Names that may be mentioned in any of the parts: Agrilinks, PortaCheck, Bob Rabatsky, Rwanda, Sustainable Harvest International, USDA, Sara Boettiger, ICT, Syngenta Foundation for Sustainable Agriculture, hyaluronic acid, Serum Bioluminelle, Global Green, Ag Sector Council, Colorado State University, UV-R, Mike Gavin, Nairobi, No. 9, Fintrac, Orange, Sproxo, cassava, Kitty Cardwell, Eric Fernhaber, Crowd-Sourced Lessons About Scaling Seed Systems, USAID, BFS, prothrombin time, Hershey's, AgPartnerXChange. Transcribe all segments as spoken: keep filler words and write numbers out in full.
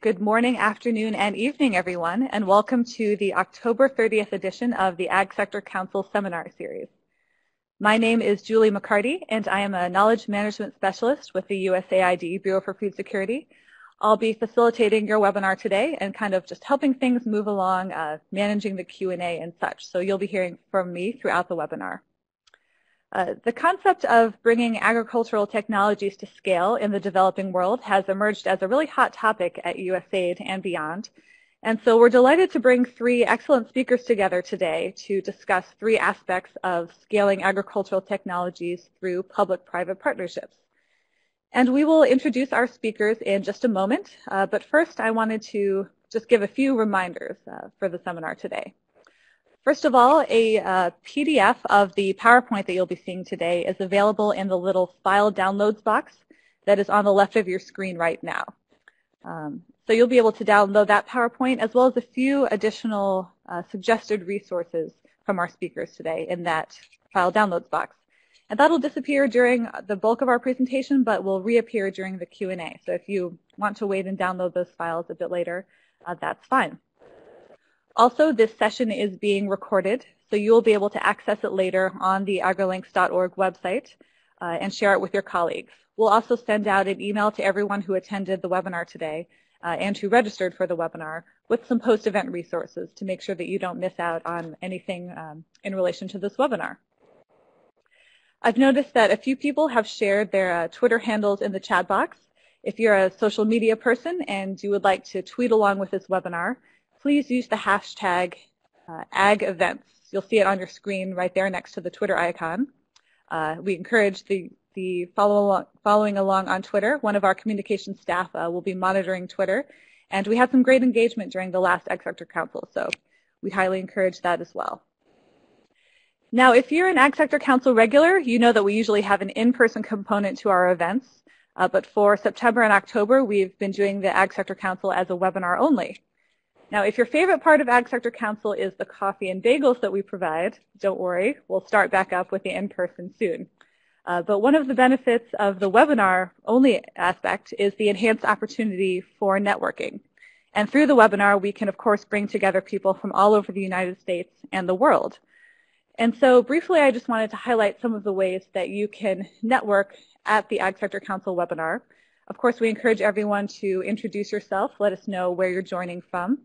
Good morning, afternoon, and evening, everyone, and welcome to the October thirtieth edition of the Ag Sector Council Seminar Series. My name is Julie McCarty, and I am a Knowledge Management Specialist with the U S A I D Bureau for Food Security. I'll be facilitating your webinar today and kind of just helping things move along, uh, managing the Q and A and such, so you'll be hearing from me throughout the webinar. Uh, the concept of bringing agricultural technologies to scale in the developing world has emerged as a really hot topic at U S A I D and beyond. And so we're delighted to bring three excellent speakers together today to discuss three aspects of scaling agricultural technologies through public-private partnerships. And we will introduce our speakers in just a moment, uh, but first I wanted to just give a few reminders uh, for the seminar today. First of all, a uh, P D F of the PowerPoint that you'll be seeing today is available in the little file downloads box that is on the left of your screen right now. Um, so you'll be able to download that PowerPoint as well as a few additional uh, suggested resources from our speakers today in that file downloads box. And that'll disappear during the bulk of our presentation, but will reappear during the Q and A. So if you want to wait and download those files a bit later, uh, that's fine. Also, this session is being recorded, so you'll be able to access it later on the agrilinks dot org website uh, and share it with your colleagues. We'll also send out an email to everyone who attended the webinar today uh, and who registered for the webinar with some post-event resources to make sure that you don't miss out on anything um, in relation to this webinar. I've noticed that a few people have shared their uh, Twitter handles in the chat box. If you're a social media person and you would like to tweet along with this webinar, please use the hashtag uh, AgEvents. You'll see it on your screen right there next to the Twitter icon. Uh, we encourage the, the follow along, following along on Twitter. One of our communications staff uh, will be monitoring Twitter. And we had some great engagement during the last Ag Sector Council, so we highly encourage that as well. Now, if you're an Ag Sector Council regular, you know that we usually have an in-person component to our events. Uh, but for September and October, we've been doing the Ag Sector Council as a webinar only. Now, if your favorite part of Ag Sector Council is the coffee and bagels that we provide, don't worry, we'll start back up with the in-person soon. Uh, but one of the benefits of the webinar-only aspect is the enhanced opportunity for networking. And through the webinar, we can, of course, bring together people from all over the United States and the world. And so, briefly, I just wanted to highlight some of the ways that you can network at the Ag Sector Council webinar. Of course, we encourage everyone to introduce yourself, let us know where you're joining from.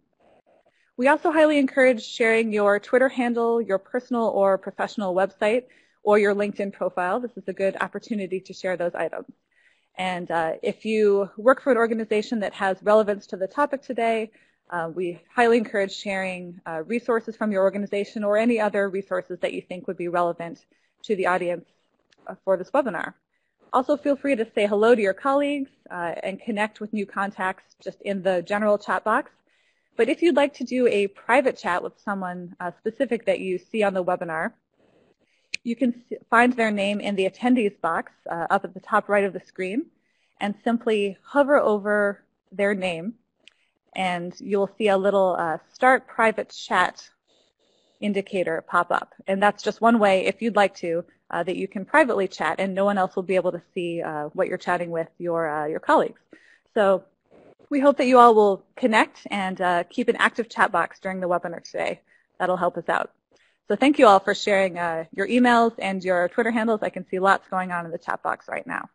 We also highly encourage sharing your Twitter handle, your personal or professional website, or your LinkedIn profile. This is a good opportunity to share those items. And uh, if you work for an organization that has relevance to the topic today, uh, we highly encourage sharing uh, resources from your organization or any other resources that you think would be relevant to the audience for this webinar. Also, feel free to say hello to your colleagues uh, and connect with new contacts just in the general chat box. But if you'd like to do a private chat with someone uh, specific that you see on the webinar, you can find their name in the attendees box uh, up at the top right of the screen and simply hover over their name and you'll see a little uh, start private chat indicator pop up. And that's just one way, if you'd like to, uh, that you can privately chat and no one else will be able to see uh, what you're chatting with your, uh, your colleagues. So, we hope that you all will connect and uh, keep an active chat box during the webinar today. That'll help us out. So thank you all for sharing uh, your emails and your Twitter handles. I can see lots going on in the chat box right now.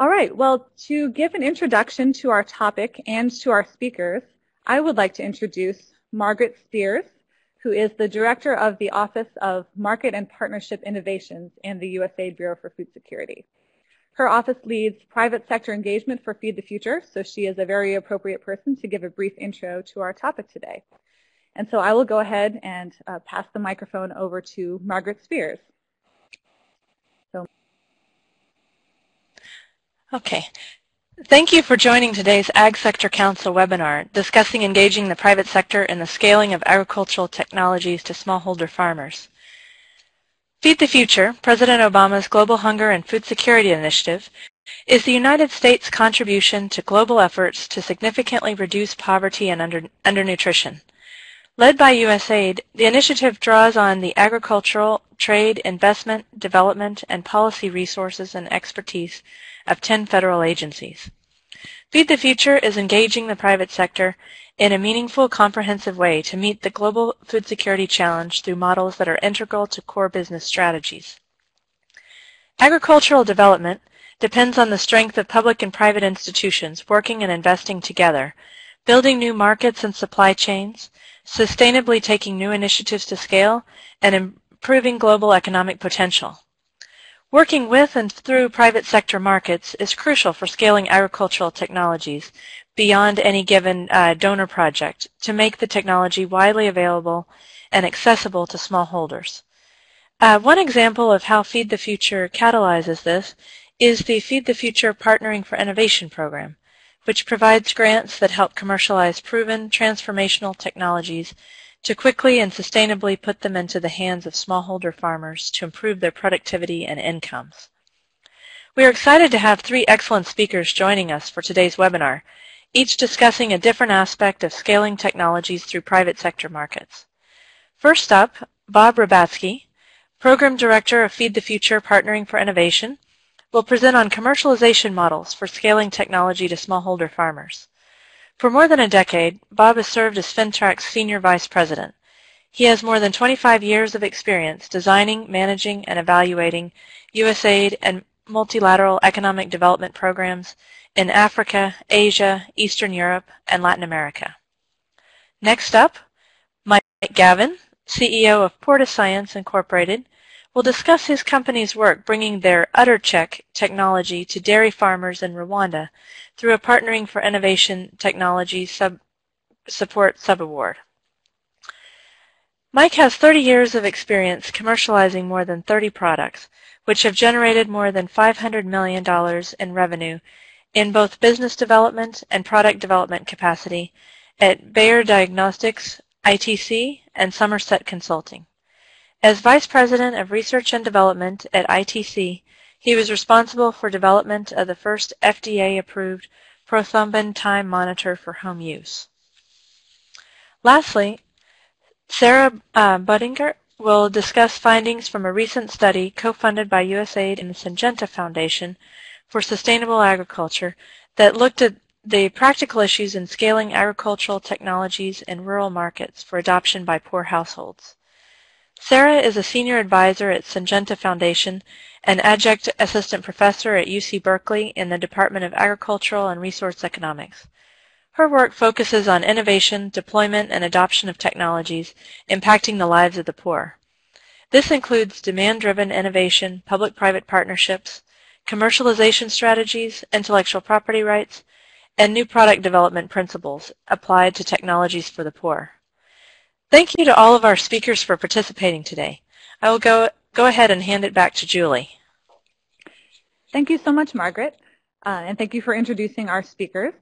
All right, well, to give an introduction to our topic and to our speakers, I would like to introduce Margaret Spears, who is the Director of the Office of Market and Partnership Innovations in the U S A I D Bureau for Food Security. Her office leads private sector engagement for Feed the Future, so she is a very appropriate person to give a brief intro to our topic today. And so I will go ahead and uh, pass the microphone over to Margaret Spears. So. Okay. Thank you for joining today's Ag Sector Council webinar discussing engaging the private sector and the scaling of agricultural technologies to smallholder farmers. Feed the Future, President Obama's Global Hunger and Food Security Initiative, is the United States' contribution to global efforts to significantly reduce poverty and under, undernutrition. Led by U S A I D, the initiative draws on the agricultural, trade, investment, development, and policy resources and expertise of ten federal agencies. Feed the Future is engaging the private sector in a meaningful, comprehensive way to meet the global food security challenge through models that are integral to core business strategies. Agricultural development depends on the strength of public and private institutions working and investing together, building new markets and supply chains, sustainably taking new initiatives to scale, and improving global economic potential. Working with and through private sector markets is crucial for scaling agricultural technologies beyond any given uh, donor project to make the technology widely available and accessible to smallholders. Uh, one example of how Feed the Future catalyzes this is the Feed the Future Partnering for Innovation program, which provides grants that help commercialize proven transformational technologies to quickly and sustainably put them into the hands of smallholder farmers to improve their productivity and incomes. We are excited to have three excellent speakers joining us for today's webinar, each discussing a different aspect of scaling technologies through private sector markets. First up, Bob Rabatsky, Program Director of Feed the Future Partnering for Innovation, will present on commercialization models for scaling technology to smallholder farmers. For more than a decade, Bob has served as Fintrac's Senior Vice President. He has more than twenty-five years of experience designing, managing, and evaluating USAID and multilateral economic development programs in Africa, Asia, Eastern Europe, and Latin America. Next up, Mike Gavin, C E O of PortaScience Incorporated, will discuss his company's work bringing their UdderCheck technology to dairy farmers in Rwanda through a Partnering for Innovation Technology sub Support Subaward. Mike has thirty years of experience commercializing more than thirty products, which have generated more than five hundred million dollars in revenue in both business development and product development capacity at Bayer Diagnostics, I T C, and Somerset Consulting. As Vice President of Research and Development at I T C, he was responsible for development of the first F D A-approved prothrombin time monitor for home use. Lastly, Sara uh, Boettiger will discuss findings from a recent study co-funded by USAID and the Syngenta Foundation for Sustainable Agriculture that looked at the practical issues in scaling agricultural technologies in rural markets for adoption by poor households. Sara is a senior advisor at Syngenta Foundation, an adjunct assistant professor at U C Berkeley in the Department of Agricultural and Resource Economics. Her work focuses on innovation, deployment, and adoption of technologies impacting the lives of the poor. This includes demand-driven innovation, public-private partnerships, commercialization strategies, intellectual property rights, and new product development principles applied to technologies for the poor. Thank you to all of our speakers for participating today. I will go, go ahead and hand it back to Julie. Thank you so much, Margaret, uh, and thank you for introducing our speakers.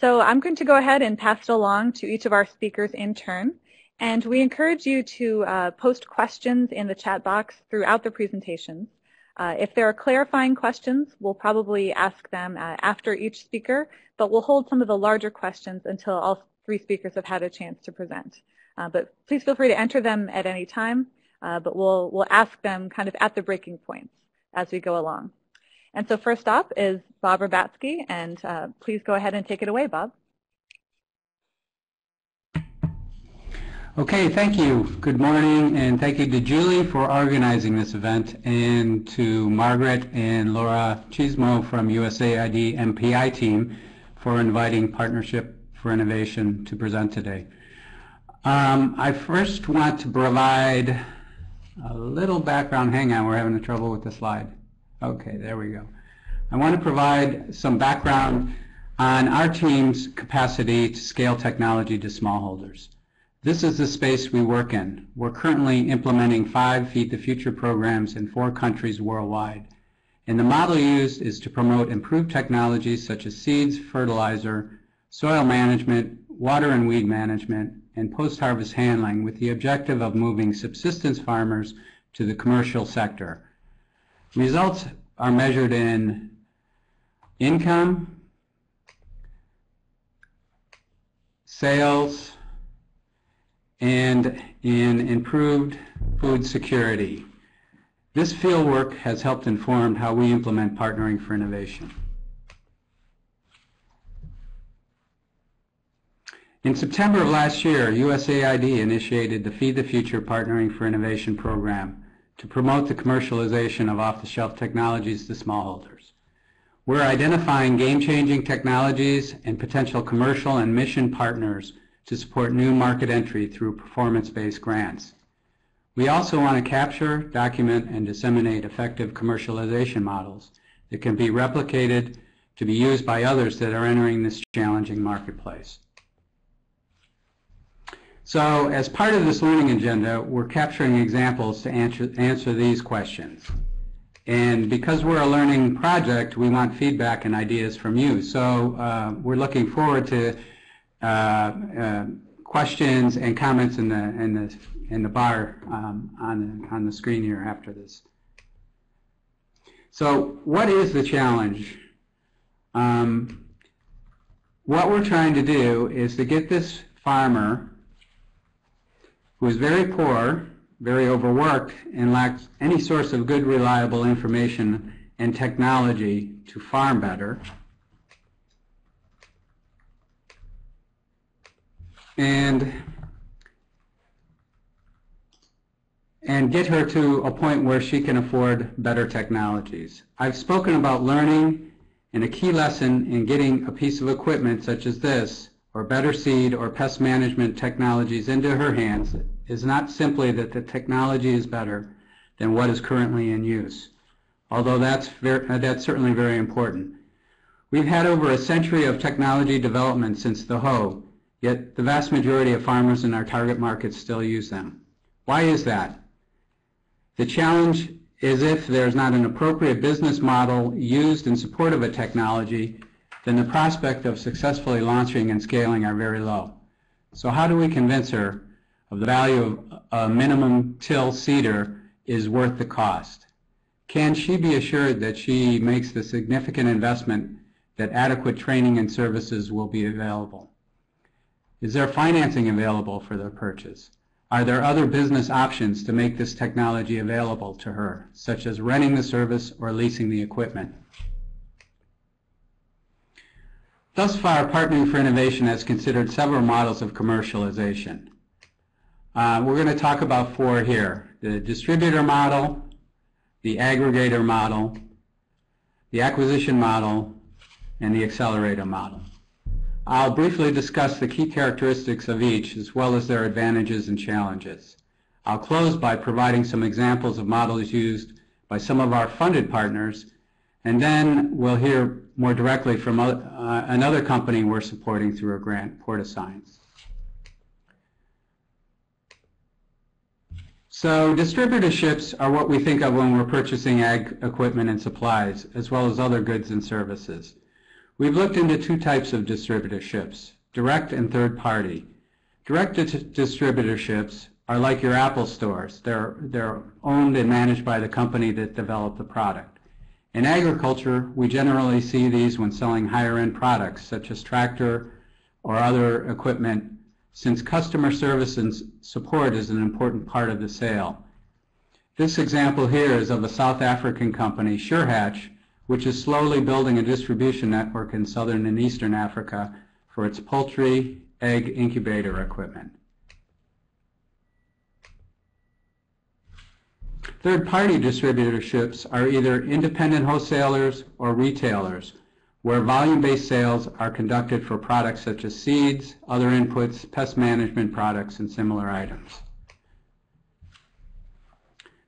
So I'm going to go ahead and pass it along to each of our speakers in turn, and we encourage you to uh, post questions in the chat box throughout the presentations. Uh, if there are clarifying questions, we'll probably ask them uh, after each speaker, but we'll hold some of the larger questions until all three speakers have had a chance to present. Uh, but please feel free to enter them at any time, uh, but we'll, we'll ask them kind of at the breaking points as we go along. And so first up is Bob Rabatsky, and uh, please go ahead and take it away, Bob. Okay, thank you. Good morning, and thank you to Julie for organizing this event, and to Margaret and Laura Schismo from USAID M P I team for inviting Partnership for Innovation to present today. Um, I first want to provide a little background. Hang on, we're having trouble with the slide. Okay, there we go. I want to provide some background on our team's capacity to scale technology to smallholders. This is the space we work in. We're currently implementing five Feed the Future programs in four countries worldwide. And the model used is to promote improved technologies such as seeds, fertilizer, soil management, water and weed management, and post-harvest handling, with the objective of moving subsistence farmers to the commercial sector. Results are measured in income, sales, and in improved food security. This fieldwork has helped inform how we implement Partnering for Innovation. In September of last year, U S A I D initiated the Feed the Future Partnering for Innovation program to promote the commercialization of off-the-shelf technologies to smallholders. We're identifying game-changing technologies and potential commercial and mission partners to support new market entry through performance-based grants. We also want to capture, document, and disseminate effective commercialization models that can be replicated to be used by others that are entering this challenging marketplace. So, as part of this learning agenda, we're capturing examples to answer, answer these questions. And because we're a learning project, we want feedback and ideas from you. So, uh, we're looking forward to uh, uh, questions and comments in the, in the, in the bar um, on, on the screen here after this. So, what is the challenge? Um, what we're trying to do is to get this farmer, who is very poor, very overworked, and lacks any source of good, reliable information and technology to farm better, and and get her to a point where she can afford better technologies. I've spoken about learning, and a key lesson in getting a piece of equipment such as this, or better seed or pest management technologies into her hands, is not simply that the technology is better than what is currently in use, although that's, very, that's certainly very important. We've had over a century of technology development since the hoe, yet the vast majority of farmers in our target markets still use them. Why is that? The challenge is if there's not an appropriate business model used in support of a technology, then the prospect of successfully launching and scaling are very low. So how do we convince her of the value of a minimum till seeder is worth the cost? Can she be assured that she makes the significant investment that adequate training and services will be available? Is there financing available for their purchase? Are there other business options to make this technology available to her, such as renting the service or leasing the equipment? Thus far, Partnering for Innovation has considered several models of commercialization. Uh, we're going to talk about four here: the distributor model, the aggregator model, the acquisition model, and the accelerator model. I'll briefly discuss the key characteristics of each, as well as their advantages and challenges. I'll close by providing some examples of models used by some of our funded partners, and then we'll hear more directly from uh, another company we're supporting through a grant, PortaScience. So distributorships are what we think of when we're purchasing ag equipment and supplies, as well as other goods and services. We've looked into two types of distributorships, direct and third party. Direct distributorships are like your Apple stores. They're, they're owned and managed by the company that developed the product. In agriculture, we generally see these when selling higher-end products, such as tractor or other equipment, since customer service and support is an important part of the sale. This example here is of a South African company, SureHatch, which is slowly building a distribution network in southern and eastern Africa for its poultry, egg incubator equipment. Third-party distributorships are either independent wholesalers or retailers, where volume-based sales are conducted for products such as seeds, other inputs, pest management products, and similar items.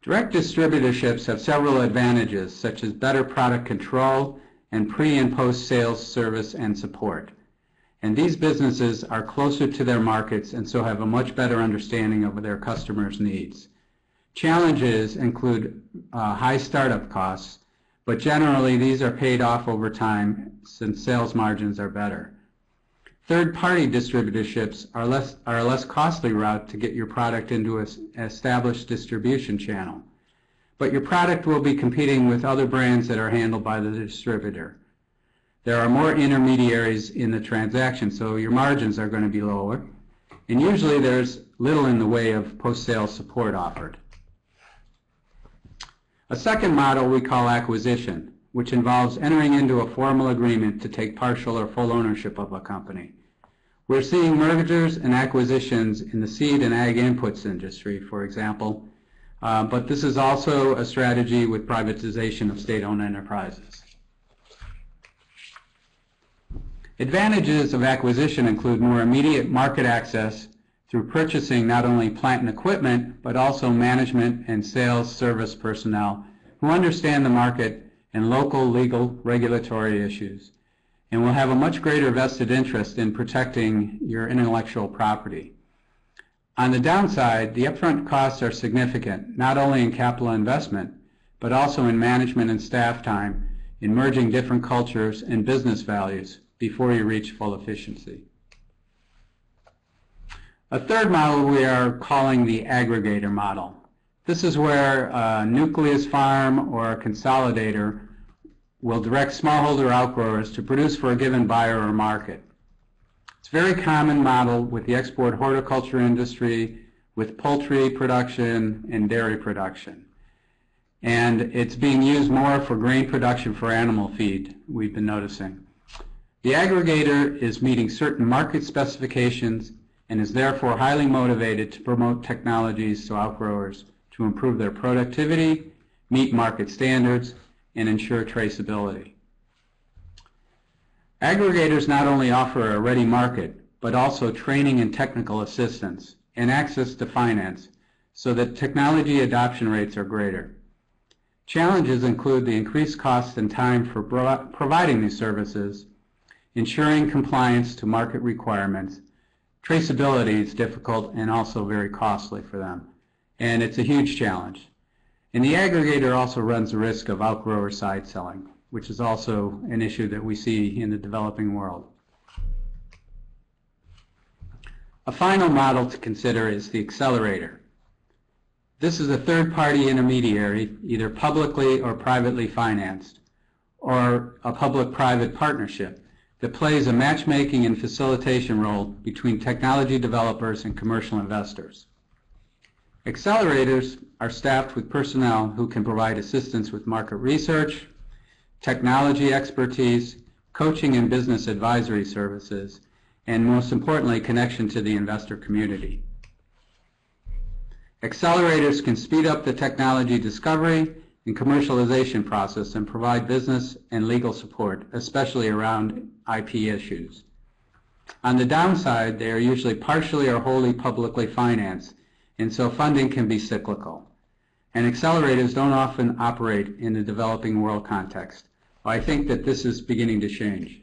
Direct distributorships have several advantages, such as better product control and pre- and post-sales service and support. And these businesses are closer to their markets and so have a much better understanding of their customers' needs. Challenges include uh, high startup costs, but generally these are paid off over time since sales margins are better. Third-party distributorships are, less, are a less costly route to get your product into an established distribution channel, but your product will be competing with other brands that are handled by the distributor. There are more intermediaries in the transaction, so your margins are going to be lower, and usually there's little in the way of post-sale support offered. A second model we call acquisition, which involves entering into a formal agreement to take partial or full ownership of a company. We're seeing mergers and acquisitions in the seed and ag inputs industry, for example, uh, but this is also a strategy with privatization of state-owned enterprises. Advantages of acquisition include more immediate market access through purchasing not only plant and equipment, but also management and sales service personnel who understand the market and local legal regulatory issues, and will have a much greater vested interest in protecting your intellectual property. On the downside, the upfront costs are significant, not only in capital investment, but also in management and staff time, in merging different cultures and business values before you reach full efficiency. A third model we are calling the aggregator model. This is where a nucleus farm or a consolidator will direct smallholder outgrowers to produce for a given buyer or market. It's a very common model with the export horticulture industry, with poultry production and dairy production. And it's being used more for grain production for animal feed, we've been noticing. The aggregator is meeting certain market specifications and is therefore highly motivated to promote technologies to outgrowers to improve their productivity, meet market standards, and ensure traceability. Aggregators not only offer a ready market, but also training and technical assistance and access to finance so that technology adoption rates are greater. Challenges include the increased costs and time for providing these services, ensuring compliance to market requirements. Traceability is difficult and also very costly for them, and it's a huge challenge. And the aggregator also runs the risk of outgrower side selling, which is also an issue that we see in the developing world. A final model to consider is the accelerator. This is a third-party intermediary, either publicly or privately financed, or a public-private partnership that plays a matchmaking and facilitation role between technology developers and commercial investors. Accelerators are staffed with personnel who can provide assistance with market research, technology expertise, coaching and business advisory services, and most importantly, connection to the investor community. Accelerators can speed up the technology discovery and commercialization process and provide business and legal support, especially around I P issues. On the downside, they are usually partially or wholly publicly financed, and so funding can be cyclical. And accelerators don't often operate in the developing world context. Well, I think that this is beginning to change.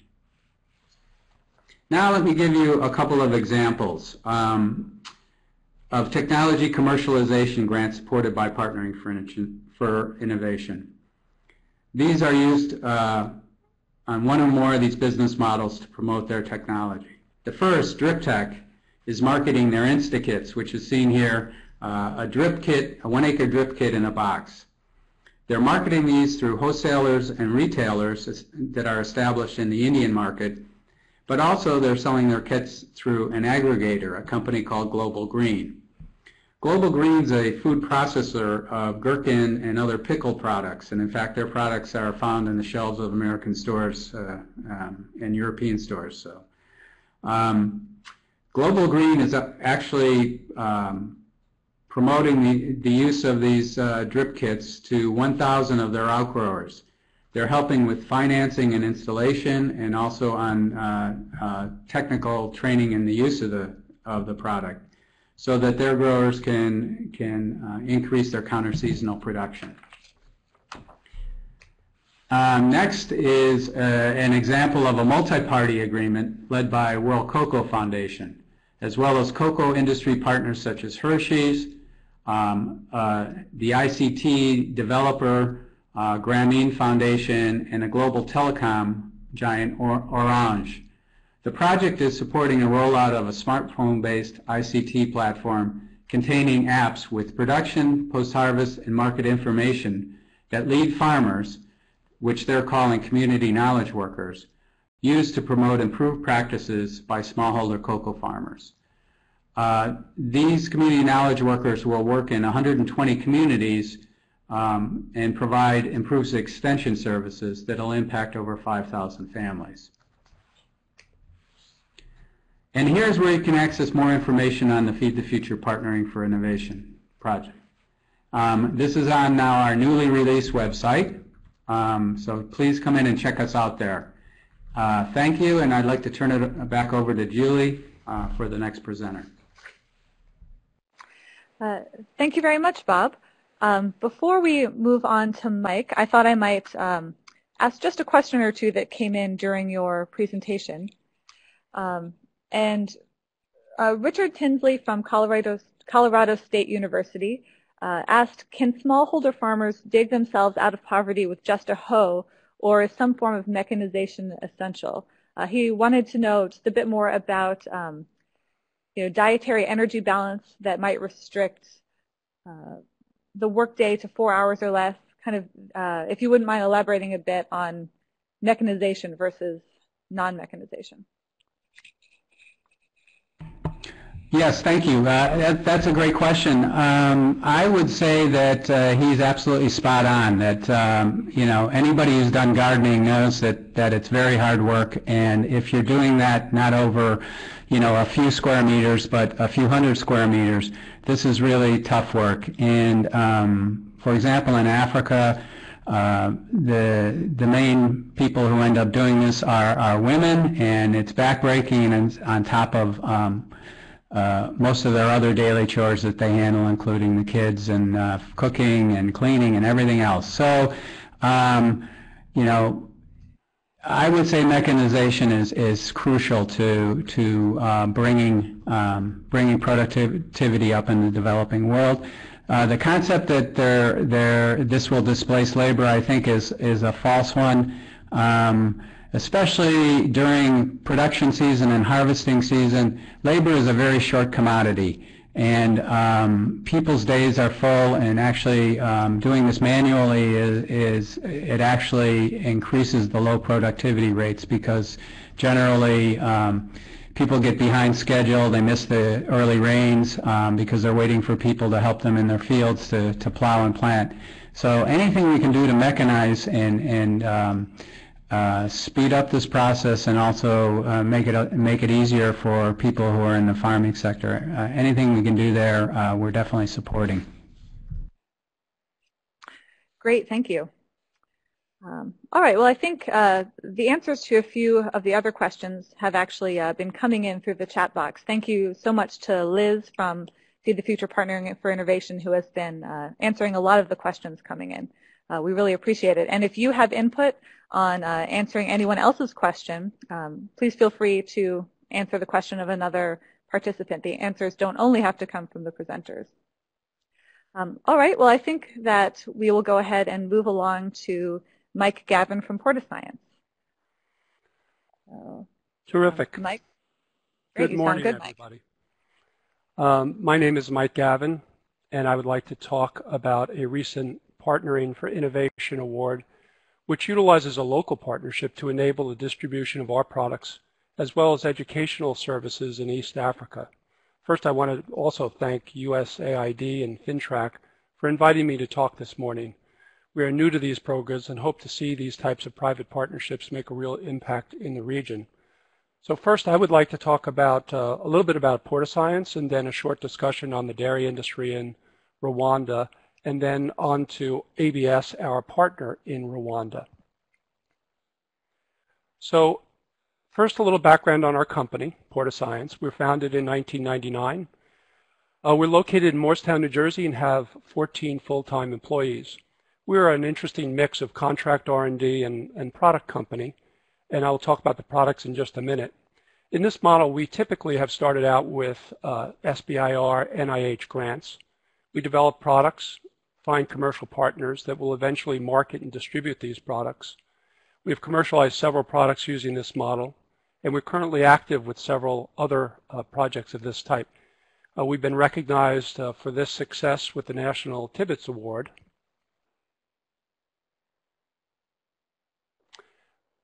Now let me give you a couple of examples um, of technology commercialization grants supported by Partnering for, for Innovation. These are used uh, on one or more of these business models to promote their technology. The first, DripTech, is marketing their InstaKits, which is seen here, uh, a drip kit, a one-acre drip kit in a box. They're marketing these through wholesalers and retailers that are established in the Indian market, but also they're selling their kits through an aggregator, a company called Global Green. Global Green's a food processor of gherkin and other pickle products, and in fact their products are found in the shelves of American stores uh, um, and European stores. So. Um, Global Green is actually um, promoting the, the use of these uh, drip kits to one thousand of their outgrowers. They're helping with financing and installation, and also on uh, uh, technical training in the use of the, of the product, so that their growers can, can uh, increase their counter-seasonal production. Um, next is uh, an example of a multi-party agreement led by World Cocoa Foundation, as well as cocoa industry partners such as Hershey's, um, uh, the I C T developer, uh, Grameen Foundation, and a global telecom giant, or Orange. The project is supporting a rollout of a smartphone-based I C T platform containing apps with production, post-harvest, and market information that lead farmers, which they're calling community knowledge workers, used to promote improved practices by smallholder cocoa farmers. Uh, these community knowledge workers will work in one hundred twenty communities um, and provide improved extension services that will impact over five thousand families. And here's where you can access more information on the Feed the Future Partnering for Innovation project. Um, this is on now our newly released website, um, so please come in and check us out there. Uh, thank you, and I'd like to turn it back over to Julie uh, for the next presenter. Uh, thank you very much, Bob. Um, before we move on to Mike, I thought I might um, ask just a question or two that came in during your presentation. Um, and uh, Richard Tinsley from Colorado, Colorado State University uh, asked, can smallholder farmers dig themselves out of poverty with just a hoe, or is some form of mechanization essential? Uh, he wanted to know just a bit more about um, you know, dietary energy balance that might restrict uh, the workday to four hours or less, kind of, uh, if you wouldn't mind elaborating a bit on mechanization versus non-mechanization. Yes, thank you. Uh, that, that's a great question. Um, I would say that uh, he's absolutely spot on, that um, you know, anybody who's done gardening knows that, that it's very hard work, and if you're doing that not over you know, a few square meters, but a few hundred square meters, this is really tough work. And um, for example, in Africa, Uh, the the main people who end up doing this are, are women, and it's backbreaking, and on top of um, uh, most of their other daily chores that they handle, including the kids and uh, cooking and cleaning and everything else. So, um, you know, I would say mechanization is is crucial to to uh, bringing um, bringing productivity up in the developing world. Uh, the concept that they're, they're, this will displace labor, I think, is, is a false one, um, especially during production season and harvesting season. Labor is a very short commodity, and um, people's days are full, and actually um, doing this manually is, is, it actually increases the low productivity rates, because generally um, people get behind schedule, they miss the early rains um, because they're waiting for people to help them in their fields to, to plow and plant. So anything we can do to mechanize and, and um, uh, speed up this process, and also uh, make it, uh, make it easier for people who are in the farming sector, uh, anything we can do there, uh, we're definitely supporting. Great, thank you. Um, all right, well, I think uh, the answers to a few of the other questions have actually uh, been coming in through the chat box. Thank you so much to Liz from Feed the Future Partnering for Innovation, who has been uh, answering a lot of the questions coming in. Uh, we really appreciate it. And if you have input on uh, answering anyone else's question, um, please feel free to answer the question of another participant. The answers don't only have to come from the presenters. Um, all right, well, I think that we will go ahead and move along to Mike Gavin from PortaScience. Uh, Terrific. Um, Mike. Great. Good morning, good, everybody. Um, my name is Mike Gavin, and I would like to talk about a recent Partnering for Innovation award, which utilizes a local partnership to enable the distribution of our products, as well as educational services in East Africa. First, I want to also thank U S A I D and Fintrac for inviting me to talk this morning. We are new to these programs and hope to see these types of private partnerships make a real impact in the region. So first, I would like to talk about uh, a little bit about PortaScience, and then a short discussion on the dairy industry in Rwanda, and then on to A B S, our partner in Rwanda. So first, a little background on our company, PortaScience. We were founded in nineteen ninety-nine. Uh, we're located in Morristown, New Jersey, and have fourteen full-time employees. We're an interesting mix of contract R and D and, and product company, and I'll talk about the products in just a minute. In this model, we typically have started out with uh, S B I R, N I H grants. We develop products, find commercial partners that will eventually market and distribute these products. We have commercialized several products using this model, and we're currently active with several other uh, projects of this type. Uh, we've been recognized uh, for this success with the National Tibbetts Award.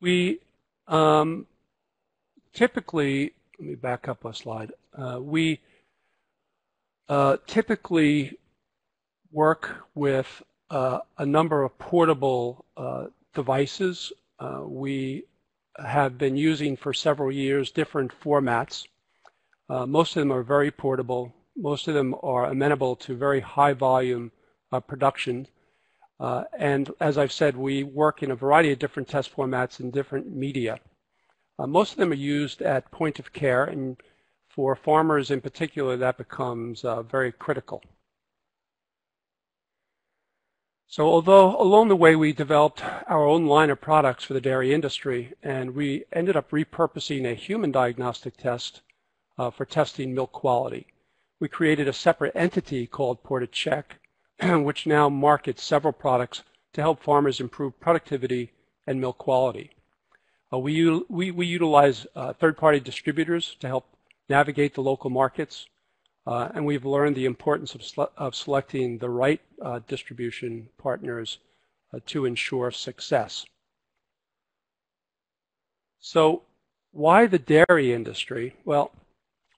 We um, typically, let me back up a slide, uh, we uh, typically work with uh, a number of portable uh, devices. Uh, we have been using for several years different formats. Uh, most of them are very portable. Most of them are amenable to very high volume uh, production. Uh, and as I've said, we work in a variety of different test formats and different media. Uh, most of them are used at point of care, and for farmers in particular, that becomes uh, very critical. So although along the way we developed our own line of products for the dairy industry, and we ended up repurposing a human diagnostic test uh, for testing milk quality. We created a separate entity called PortaCheck, which now markets several products to help farmers improve productivity and milk quality. Uh, we, we, we utilize uh, third-party distributors to help navigate the local markets. Uh, and we've learned the importance of, of selecting the right uh, distribution partners uh, to ensure success. So why the dairy industry? Well,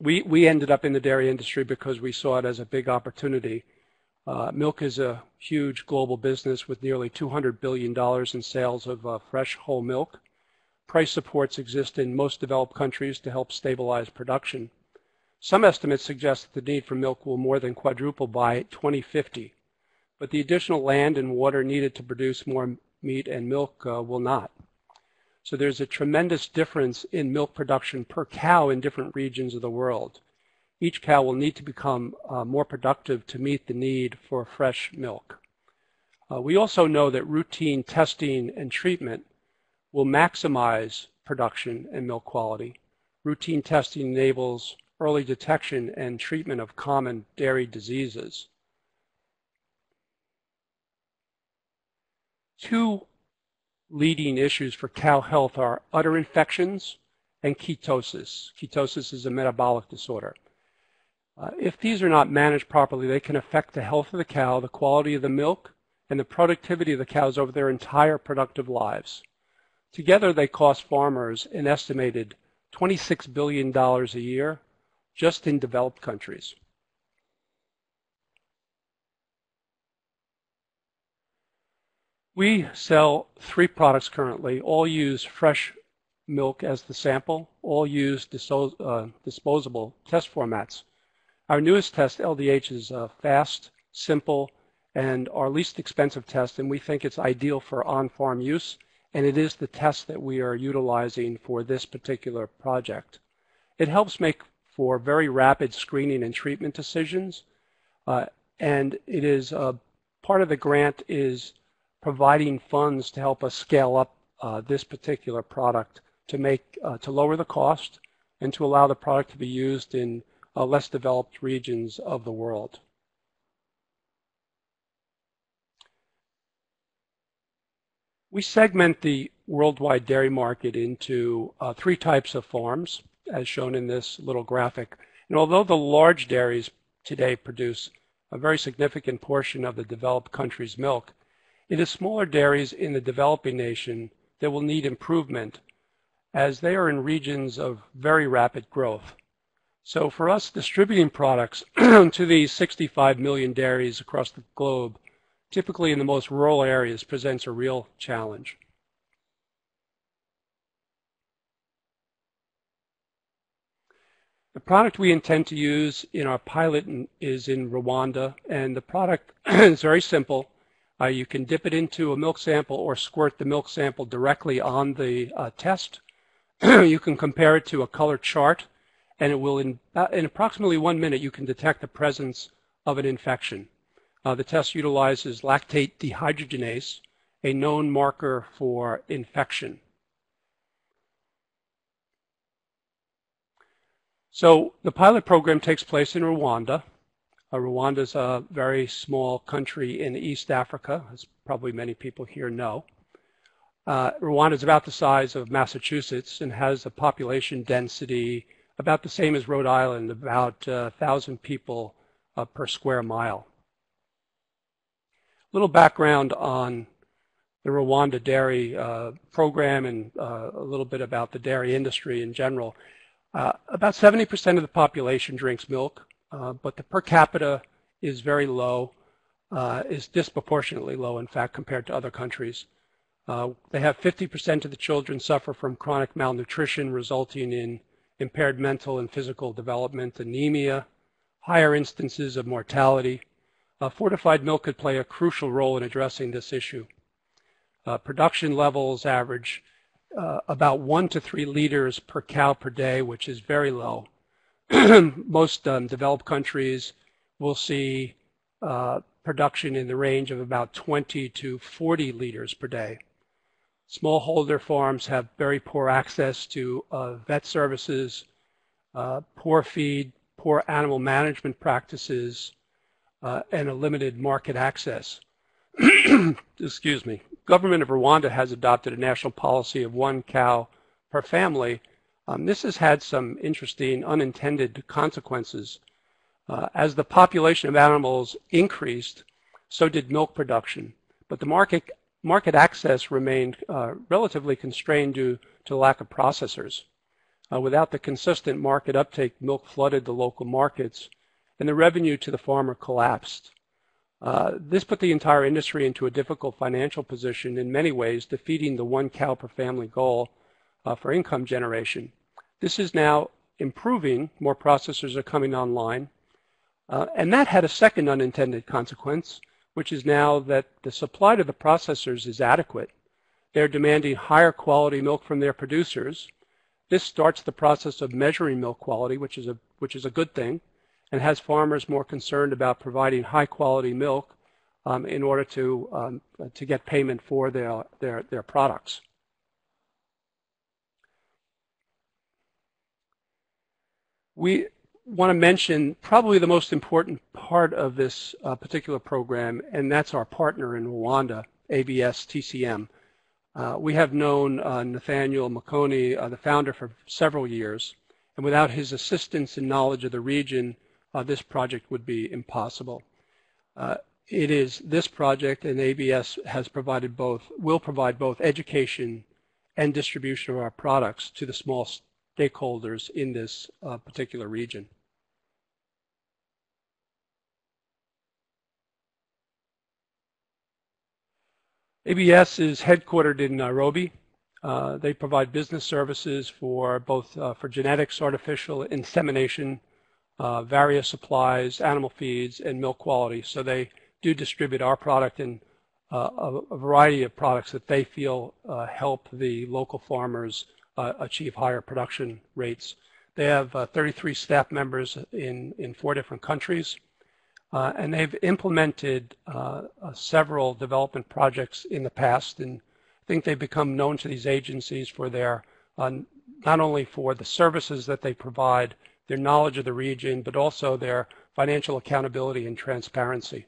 we, we ended up in the dairy industry because we saw it as a big opportunity. Uh, milk is a huge global business with nearly two hundred billion dollars in sales of uh, fresh whole milk. Price supports exist in most developed countries to help stabilize production. Some estimates suggest that the need for milk will more than quadruple by twenty fifty, but the additional land and water needed to produce more meat and milk uh, will not. So there's a tremendous difference in milk production per cow in different regions of the world. Each cow will need to become uh, more productive to meet the need for fresh milk. Uh, we also know that routine testing and treatment will maximize production and milk quality. Routine testing enables early detection and treatment of common dairy diseases. Two leading issues for cow health are udder infections and ketosis. Ketosis is a metabolic disorder. Uh, if these are not managed properly, they can affect the health of the cow, the quality of the milk, and the productivity of the cows over their entire productive lives. Together, they cost farmers an estimated twenty-six billion dollars a year just in developed countries. We sell three products currently. All use fresh milk as the sample. All use diso uh, disposable test formats. Our newest test, L D H, is uh, fast, simple, and our least expensive test, and we think it's ideal for on-farm use, and it is the test that we are utilizing for this particular project. It helps make for very rapid screening and treatment decisions, uh, and it is uh, part of the grant is providing funds to help us scale up uh, this particular product to make uh, to lower the cost and to allow the product to be used in uh, less developed regions of the world. We segment the worldwide dairy market into uh, three types of farms, as shown in this little graphic. And although the large dairies today produce a very significant portion of the developed country's milk, it is smaller dairies in the developing nation that will need improvement as they are in regions of very rapid growth. So for us, distributing products to these sixty-five million dairies across the globe, typically in the most rural areas, presents a real challenge. The product we intend to use in our pilot in, is in Rwanda, and the product is very simple. Uh, you can dip it into a milk sample or squirt the milk sample directly on the uh, test. You can compare it to a color chart, and it will, in, uh, in approximately one minute, you can detect the presence of an infection. Uh, the test utilizes lactate dehydrogenase, a known marker for infection. So the pilot program takes place in Rwanda. Uh, Rwanda is a very small country in East Africa, as probably many people here know. Uh, Rwanda is about the size of Massachusetts and has a population density about the same as Rhode Island, about uh, one thousand people uh, per square mile. A little background on the Rwanda dairy uh, program and uh, a little bit about the dairy industry in general. Uh, about seventy percent of the population drinks milk, uh, but the per capita is very low, uh, is disproportionately low, in fact, compared to other countries. Uh, they have fifty percent of the children suffer from chronic malnutrition, resulting in impaired mental and physical development, anemia, higher instances of mortality. Uh, fortified milk could play a crucial role in addressing this issue. Uh, production levels average uh, about one to three liters per cow per day, which is very low. Most um, developed countries will see uh, production in the range of about twenty to forty liters per day. Smallholder farms have very poor access to uh, vet services, uh, poor feed, poor animal management practices, uh, and a limited market access. Excuse me. Government of Rwanda has adopted a national policy of one cow per family. Um, this has had some interesting unintended consequences. Uh, as the population of animals increased, so did milk production, but the market market access remained uh, relatively constrained due to lack of processors. Uh, without the consistent market uptake, milk flooded the local markets, and the revenue to the farmer collapsed. Uh, this put the entire industry into a difficult financial position in many ways, defeating the one cow per family goal uh, for income generation. This is now improving. More processors are coming online. Uh, and that had a second unintended consequence, which is now that the supply to the processors is adequate. They're demanding higher quality milk from their producers. This starts the process of measuring milk quality, which is a, which is a good thing, and has farmers more concerned about providing high quality milk um, in order to, um, to get payment for their, their, their products. We want to mention probably the most important part of this uh, particular program, and that's our partner in Rwanda, A B S T C M. Uh, we have known uh, Nathaniel Makoni, uh, the founder, for several years, and without his assistance and knowledge of the region, uh, this project would be impossible. Uh, it is this project, and A B S has provided both, will provide both education and distribution of our products to the small stakeholders in this uh, particular region. A B S is headquartered in Nairobi. Uh, they provide business services for both uh, for genetics, artificial insemination, uh, various supplies, animal feeds, and milk quality. So they do distribute our product and uh, a, a variety of products that they feel uh, help the local farmers uh, achieve higher production rates. They have uh, thirty-three staff members in, in four different countries. Uh, and they've implemented uh, uh, several development projects in the past, and I think they've become known to these agencies for their, uh, not only for the services that they provide, their knowledge of the region, but also their financial accountability and transparency.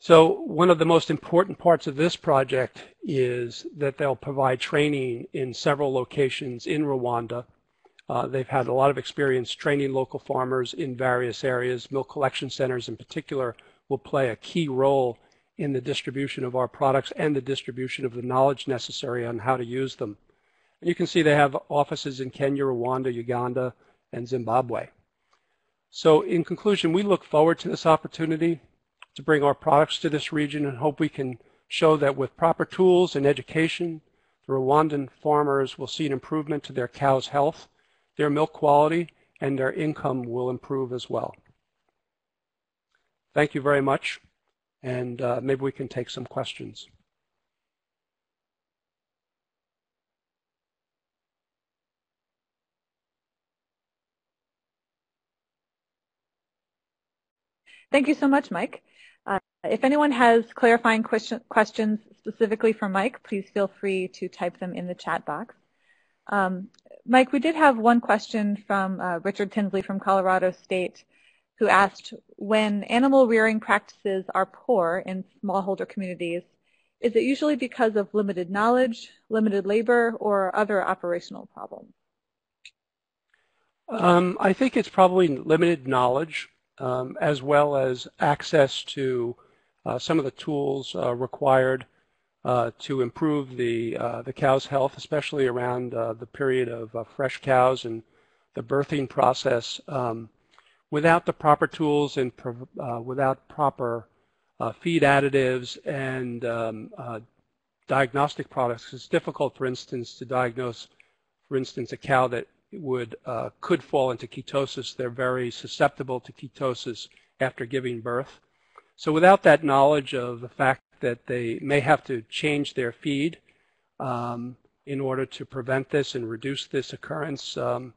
So one of the most important parts of this project is that they'll provide training in several locations in Rwanda. Uh, they've had a lot of experience training local farmers in various areas. Milk collection centers in particular will play a key role in the distribution of our products and the distribution of the knowledge necessary on how to use them. And you can see they have offices in Kenya, Rwanda, Uganda, and Zimbabwe. So in conclusion, we look forward to this opportunity to bring our products to this region and hope we can show that with proper tools and education, the Rwandan farmers will see an improvement to their cows' health, their milk quality, and their income will improve as well. Thank you very much, and uh, maybe we can take some questions. Thank you so much, Mike. Uh, if anyone has clarifying question, questions specifically for Mike, please feel free to type them in the chat box. Um, Mike, we did have one question from uh, Richard Tinsley from Colorado State, who asked, when animal rearing practices are poor in smallholder communities, is it usually because of limited knowledge, limited labor, or other operational problems? Um, I think it's probably limited knowledge, Um, as well as access to uh, some of the tools uh, required uh, to improve the, uh, the cow's health, especially around uh, the period of uh, fresh cows and the birthing process. Um, without the proper tools and pro uh, without proper uh, feed additives and um, uh, diagnostic products. It's difficult, for instance, to diagnose, for instance, a cow that would uh, could fall into ketosis. They're very susceptible to ketosis after giving birth. So without that knowledge of the fact that they may have to change their feed um, in order to prevent this and reduce this occurrence, um,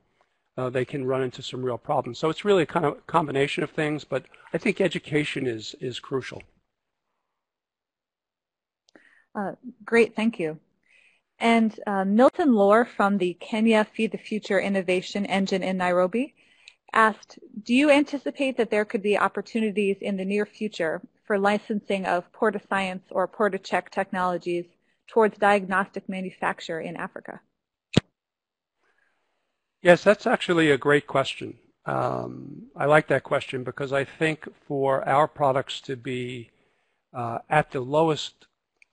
uh, they can run into some real problems. So it's really a kind of combination of things, but I think education is, is crucial. Uh, great, thank you. And uh, Milton Lohr from the Kenya Feed the Future Innovation Engine in Nairobi asked, do you anticipate that there could be opportunities in the near future for licensing of PortaScience or PortaCheck technologies towards diagnostic manufacture in Africa? Yes, that's actually a great question. Um, I like that question because I think for our products to be uh, at the lowest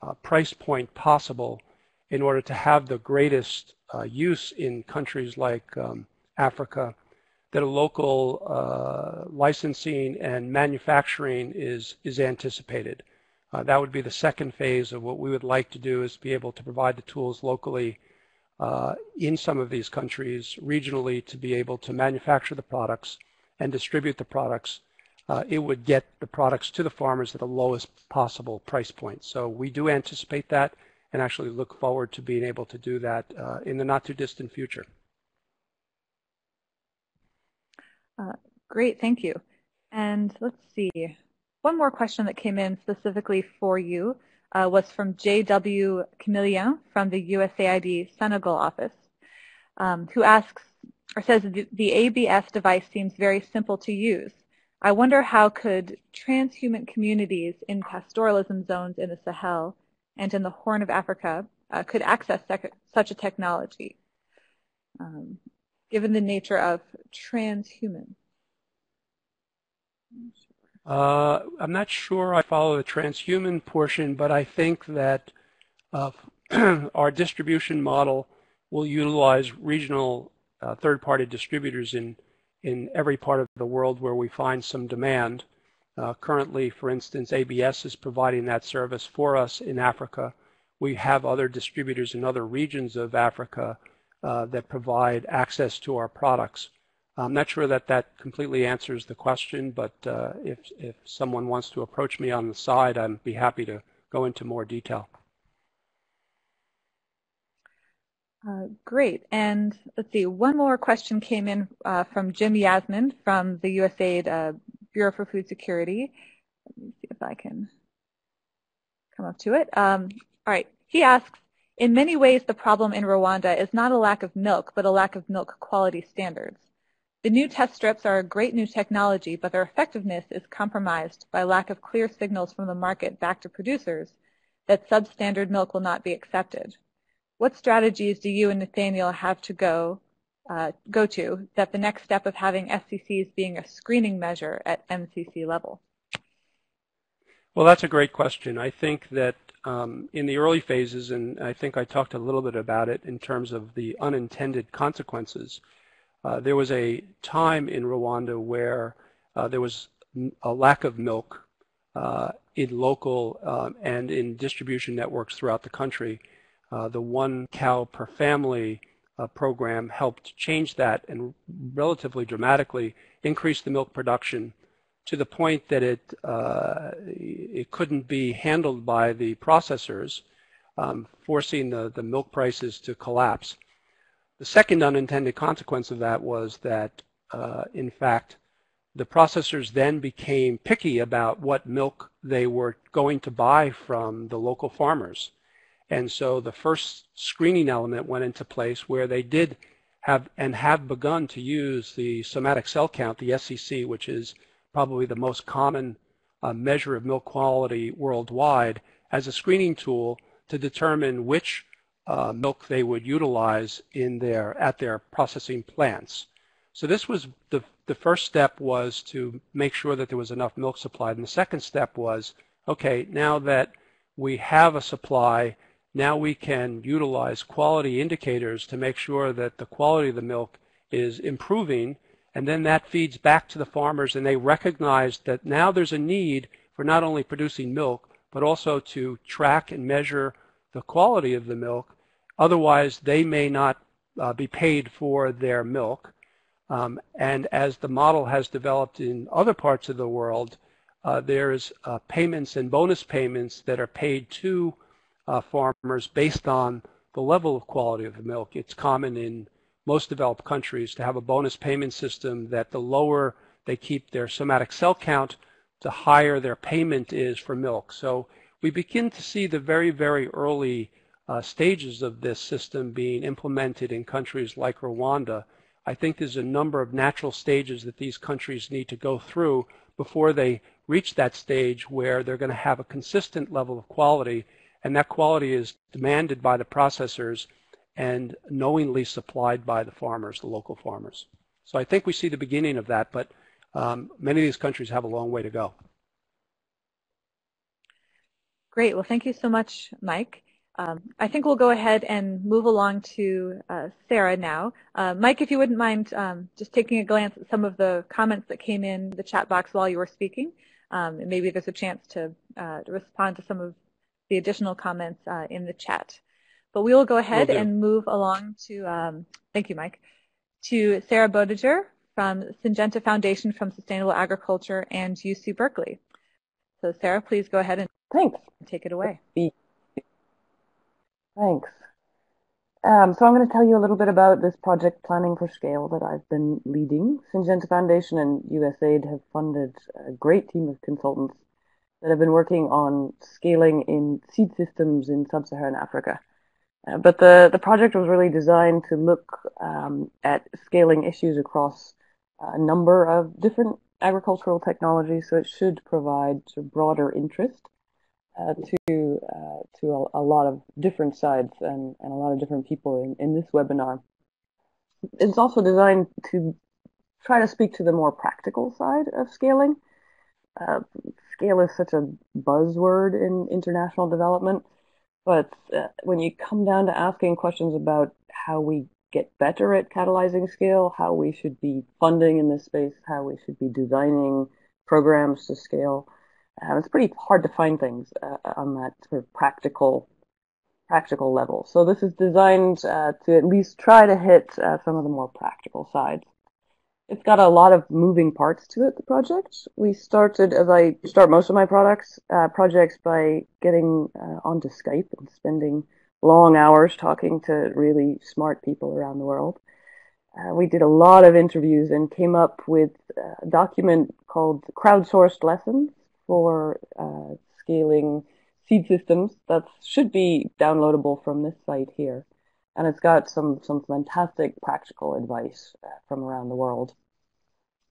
uh, price point possible in order to have the greatest uh, use in countries like um, Africa, that a local uh, licensing and manufacturing is, is anticipated. Uh, that would be the second phase of what we would like to do, is be able to provide the tools locally uh, in some of these countries, regionally, to be able to manufacture the products and distribute the products. Uh, it would get the products to the farmers at the lowest possible price point. So we do anticipate that and actually look forward to being able to do that uh, in the not too distant future. Uh, great, thank you. And let's see, one more question that came in specifically for you uh, was from J W Camillien from the U S A I D Senegal office, um, who asks, or says, the A B S device seems very simple to use. I wonder how could transhuman communities in pastoralism zones in the Sahel and in the Horn of Africa uh, could access such a technology? Um, given the nature of transhuman? Uh, I'm not sure I follow the transhuman portion, but I think that uh, our distribution model will utilize regional uh, third-party distributors in, in every part of the world where we find some demand. Uh, currently, for instance, A B S is providing that service for us in Africa. We have other distributors in other regions of Africa Uh, that provide access to our products. I'm not sure that that completely answers the question, but uh, if, if someone wants to approach me on the side, I'd be happy to go into more detail. Uh, great, and let's see, one more question came in uh, from Jim Yasmin from the U S A I D uh, Bureau for Food Security. Let me see if I can come up to it. Um, all right, he asks, in many ways, the problem in Rwanda is not a lack of milk, but a lack of milk quality standards. The new test strips are a great new technology, but their effectiveness is compromised by lack of clear signals from the market back to producers that substandard milk will not be accepted. What strategies do you and Nathaniel have to go, uh, go to that the next step of having S C Cs being a screening measure at M C C level? Well, that's a great question. I think that Um, in the early phases, and I think I talked a little bit about it in terms of the unintended consequences, uh, there was a time in Rwanda where uh, there was a lack of milk uh, in local uh, and in distribution networks throughout the country. Uh, the one cow per family uh, program helped change that and relatively dramatically increase the milk production, to the point that it uh, it couldn't be handled by the processors, um, forcing the, the milk prices to collapse. The second unintended consequence of that was that, uh, in fact, the processors then became picky about what milk they were going to buy from the local farmers. And so the first screening element went into place where they did have and have begun to use the somatic cell count, the S C C, which is probably the most common uh, measure of milk quality worldwide, as a screening tool to determine which uh, milk they would utilize in their, at their processing plants. So this was the, the first step, was to make sure that there was enough milk supplied. And the second step was, okay, now that we have a supply, now we can utilize quality indicators to make sure that the quality of the milk is improving. And then that feeds back to the farmers, and they recognize that now there's a need for not only producing milk, but also to track and measure the quality of the milk. Otherwise, they may not uh, be paid for their milk. Um, and as the model has developed in other parts of the world, uh, there's uh, payments and bonus payments that are paid to uh, farmers based on the level of quality of the milk. It's common in most developed countries to have a bonus payment system that the lower they keep their somatic cell count, the higher their payment is for milk. So we begin to see the very, very early uh, stages of this system being implemented in countries like Rwanda. I think there's a number of natural stages that these countries need to go through before they reach that stage where they're going to have a consistent level of quality, and that quality is demanded by the processors and knowingly supplied by the farmers, the local farmers. So I think we see the beginning of that, but um, many of these countries have a long way to go. Great. Well, thank you so much, Mike. Um, I think we'll go ahead and move along to uh, Sara now. Uh, Mike, if you wouldn't mind um, just taking a glance at some of the comments that came in the chat box while you were speaking, um, and maybe there's a chance to, uh, to respond to some of the additional comments uh, in the chat. But we will go ahead we'll and move along to, um, thank you, Mike, to Sara Boettiger from Syngenta Foundation for Sustainable Agriculture and U C Berkeley. So Sara, please go ahead and Thanks. Take it away. Thanks. Um, so I'm going to tell you a little bit about this project Planning for Scale that I've been leading. Syngenta Foundation and U S A I D have funded a great team of consultants that have been working on scaling in seed systems in sub-Saharan Africa. Uh, but the, the project was really designed to look um, at scaling issues across a number of different agricultural technologies, so it should provide broader interest uh, to uh, to a, a lot of different sides and, and a lot of different people in, in this webinar. It's also designed to try to speak to the more practical side of scaling. Uh, scale is such a buzzword in international development. But uh, when you come down to asking questions about how we get better at catalyzing scale, how we should be funding in this space, how we should be designing programs to scale, uh, it's pretty hard to find things uh, on that sort of practical, practical level. So this is designed uh, to at least try to hit uh, some of the more practical sides. It's got a lot of moving parts to it, the project. We started, as I start most of my products, uh, projects by getting uh, onto Skype and spending long hours talking to really smart people around the world. Uh, we did a lot of interviews and came up with a document called Crowdsourced Lessons for uh, Scaling Seed Systems that should be downloadable from this site here. And it's got some, some fantastic practical advice uh, from around the world.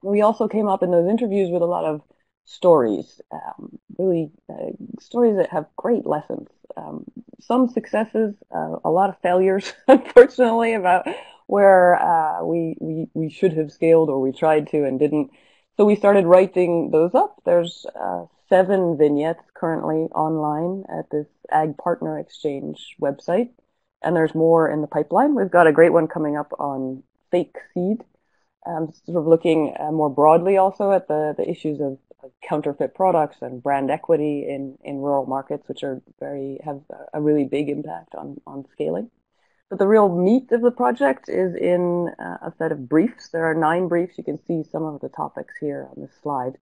We also came up in those interviews with a lot of stories, um, really uh, stories that have great lessons. Um, some successes, uh, a lot of failures, unfortunately, about where uh, we, we, we should have scaled or we tried to and didn't. So we started writing those up. There's uh, seven vignettes currently online at this AgPartnerXChange website. And there's more in the pipeline. We've got a great one coming up on fake seed, um, sort of looking uh, more broadly also at the, the issues of, of counterfeit products and brand equity in, in rural markets, which are very have a really big impact on, on scaling. But the real meat of the project is in uh, a set of briefs. There are nine briefs. You can see some of the topics here on this slide.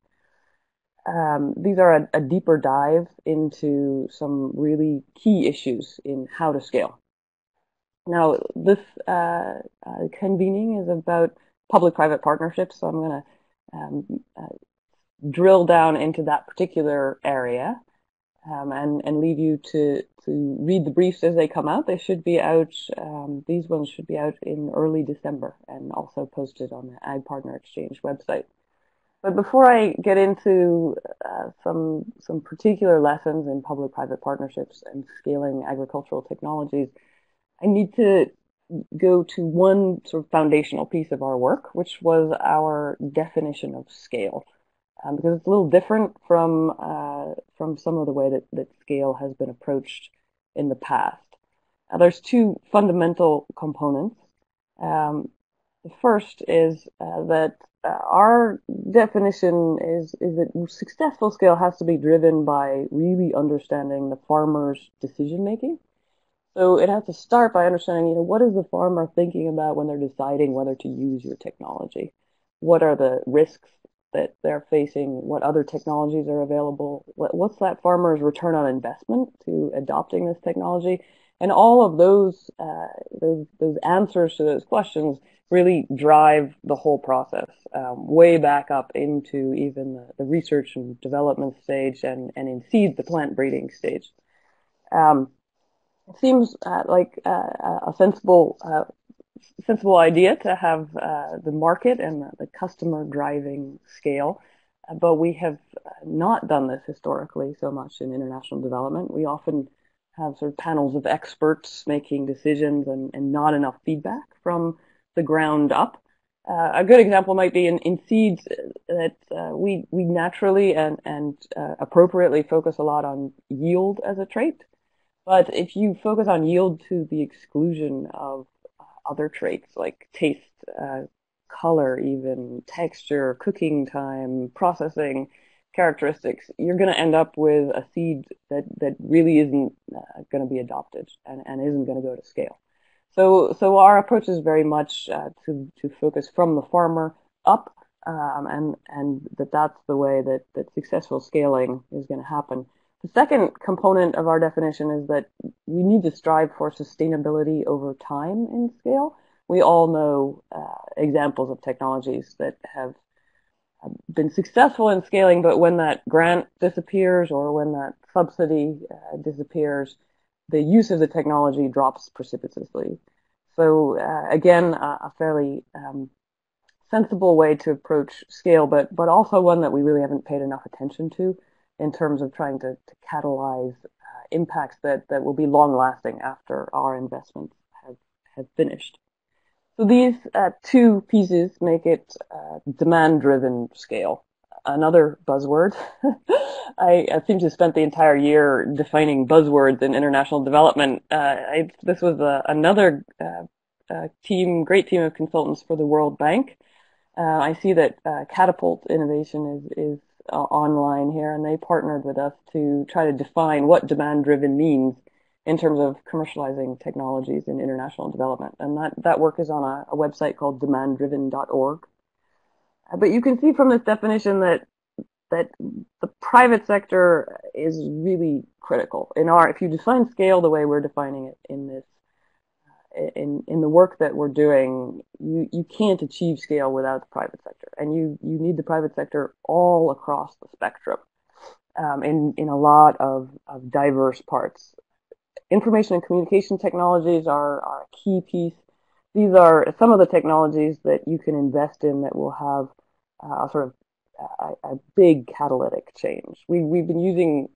Um, these are a, a deeper dive into some really key issues in how to scale. Now, this uh, uh, convening is about public-private partnerships, so I'm going to um, uh, drill down into that particular area um, and, and leave you to, to read the briefs as they come out. They should be out, um, these ones should be out in early December and also posted on the AgPartnerXChange website. But before I get into uh, some, some particular lessons in public-private partnerships and scaling agricultural technologies, I need to go to one sort of foundational piece of our work, which was our definition of scale, um, because it's a little different from uh, from some of the way that, that scale has been approached in the past. Now, there's two fundamental components. Um, the first is uh, that uh, our definition is, is that successful scale has to be driven by really understanding the farmer's decision-making. So it has to start by understanding, you know, what is the farmer thinking about when they're deciding whether to use your technology? What are the risks that they're facing? What other technologies are available? What's that farmer's return on investment to adopting this technology? And all of those, uh, those, those answers to those questions really drive the whole process um, way back up into even the, the research and development stage and, and in seed, the plant breeding stage. Um, it seems uh, like uh, a sensible uh, sensible idea to have uh, the market and the, the customer driving scale, but we have not done this historically so much in international development. We often have sort of panels of experts making decisions and, and not enough feedback from the ground up. Uh, a good example might be in, in seeds that uh, we we naturally and, and uh, appropriately focus a lot on yield as a trait. But if you focus on yield to the exclusion of other traits like taste, uh, color, even texture, cooking time, processing characteristics, you're going to end up with a seed that, that really isn't uh, going to be adopted and, and isn't going to go to scale. So so our approach is very much uh, to, to focus from the farmer up, um, and, and that that's the way that, that successful scaling is going to happen. The second component of our definition is that we need to strive for sustainability over time in scale. We all know uh, examples of technologies that have been successful in scaling, but when that grant disappears or when that subsidy uh, disappears, the use of the technology drops precipitously. So uh, again, uh, a fairly um, sensible way to approach scale, but but also one that we really haven't paid enough attention to in terms of trying to, to catalyze uh, impacts that, that will be long-lasting after our investments have, have finished. So these uh, two pieces make it uh, demand-driven scale. Another buzzword. I, I seem to have spent the entire year defining buzzwords in international development. Uh, I, this was a, another uh, uh, team, great team of consultants for the World Bank. Uh, I see that uh, Catapult Innovation is, is uh, online here, and they partnered with us to try to define what demand-driven means in terms of commercializing technologies in international development. And that, that work is on a, a website called demand driven dot org. But you can see from this definition that that the private sector is really critical. In our, if you define scale the way we're defining it in this, in in the work that we're doing, you you can't achieve scale without the private sector, and you you need the private sector all across the spectrum, um, in in a lot of of diverse parts. Information and communication technologies are are a key piece. These are some of the technologies that you can invest in that will have uh, sort of a, a big catalytic change. We, we've been using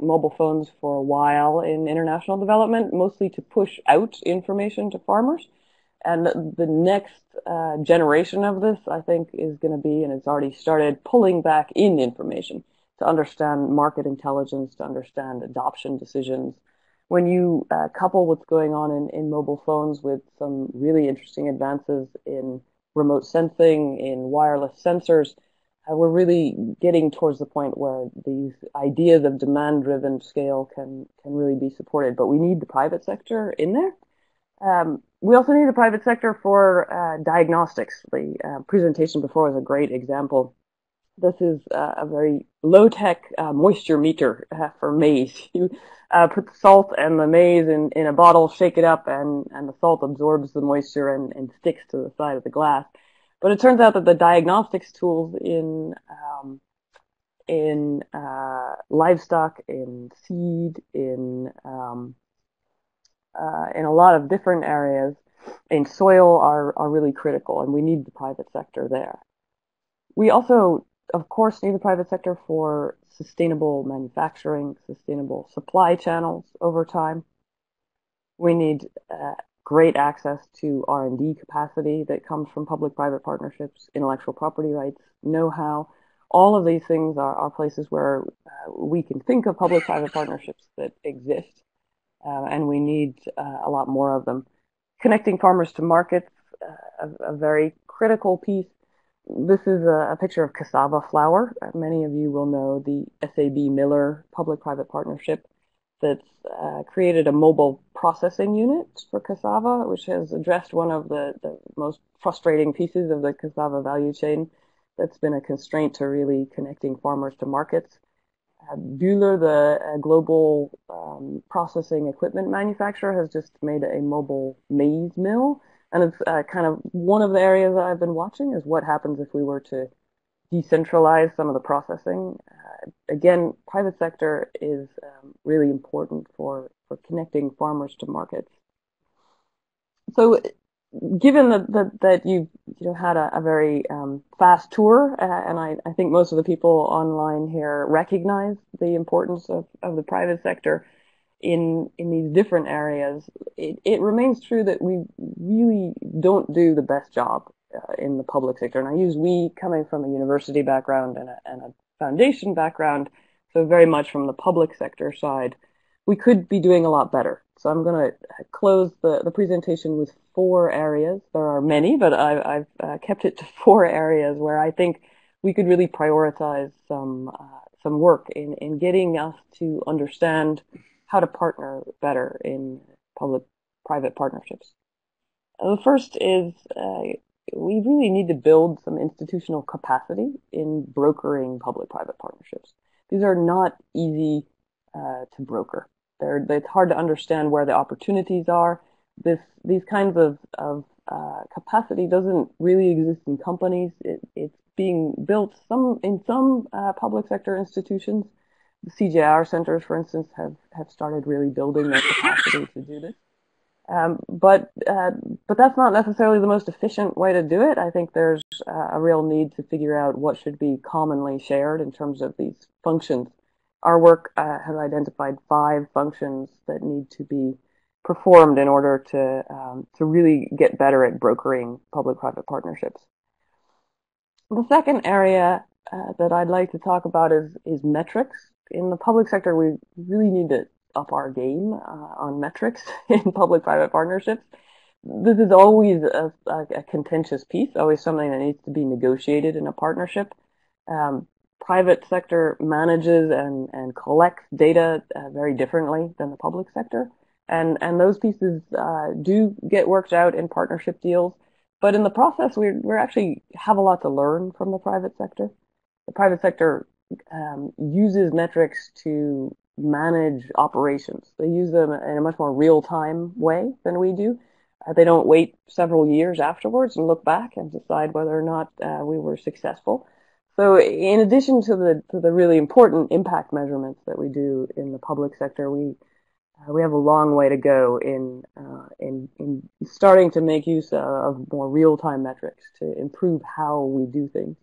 mobile phones for a while in international development, mostly to push out information to farmers. And the next uh, generation of this, I think, is going to be, and it's already started, pulling back in information to understand market intelligence, to understand adoption decisions. When you uh, couple what's going on in, in mobile phones with some really interesting advances in remote sensing, in wireless sensors, uh, we're really getting towards the point where these ideas of demand-driven scale can, can really be supported. But we need the private sector in there. Um, we also need the private sector for uh, diagnostics. The uh, presentation before was a great example. This is uh, a very low-tech uh, moisture meter uh, for maize. You uh, put the salt and the maize in, in a bottle, shake it up, and, and the salt absorbs the moisture and, and sticks to the side of the glass. But it turns out that the diagnostics tools in um, in uh, livestock, in seed, in um, uh, in a lot of different areas, in soil, are are really critical, and we need the private sector there. We also, of course, need the private sector for sustainable manufacturing, sustainable supply channels over time. We need uh, great access to R and D capacity that comes from public-private partnerships, intellectual property rights, know-how. All of these things are, are places where uh, we can think of public-private partnerships that exist, uh, and we need uh, a lot more of them. Connecting farmers to markets, uh, a, a very critical piece. This is a, a picture of cassava flour. Many of you will know the S A B Miller public-private partnership that's uh, created a mobile processing unit for cassava, which has addressed one of the, the most frustrating pieces of the cassava value chain that's been a constraint to really connecting farmers to markets. Uh, Bühler, the uh, global um, processing equipment manufacturer, has just made a mobile maize mill. And it's uh, kind of one of the areas that I've been watching is what happens if we were to decentralize some of the processing. Uh, again, private sector is um, really important for, for connecting farmers to markets. So given that, that, that you've you know, had a, a very um, fast tour, uh, and I, I think most of the people online here recognize the importance of, of the private sector in in these different areas, it, it remains true that we really don't do the best job uh, in the public sector. And I use we coming from a university background and a, and a foundation background, so very much from the public sector side. We could be doing a lot better. So I'm going to close the, the presentation with four areas. There are many, but I, I've uh, kept it to four areas where I think we could really prioritize some uh, some work in, in getting us to understand how to partner better in public-private partnerships. The first is uh, we really need to build some institutional capacity in brokering public-private partnerships. These are not easy uh, to broker. They're, it's hard to understand where the opportunities are. This, these kinds of, of uh, capacity doesn't really exist in companies. It, it's being built some in some uh, public sector institutions. The C J R centers, for instance, have, have started really building their capacity to do this. Um, but uh, but that's not necessarily the most efficient way to do it. I think there's uh, a real need to figure out what should be commonly shared in terms of these functions. Our work uh, has identified five functions that need to be performed in order to um, to really get better at brokering public-private partnerships. The second area uh, that I'd like to talk about is is metrics. In the public sector, we really need to up our game uh, on metrics in public-private partnerships. This is always a, a contentious piece, always something that needs to be negotiated in a partnership. Um, private sector manages and, and collects data uh, very differently than the public sector. And, and those pieces uh, do get worked out in partnership deals. But in the process, we we're actually have a lot to learn from the private sector. The private sector Um, uses metrics to manage operations. They use them in a much more real-time way than we do. Uh, they don't wait several years afterwards and look back and decide whether or not uh, we were successful. So in addition to the to the really important impact measurements that we do in the public sector, we uh, we have a long way to go in, uh, in, in starting to make use of more real-time metrics to improve how we do things.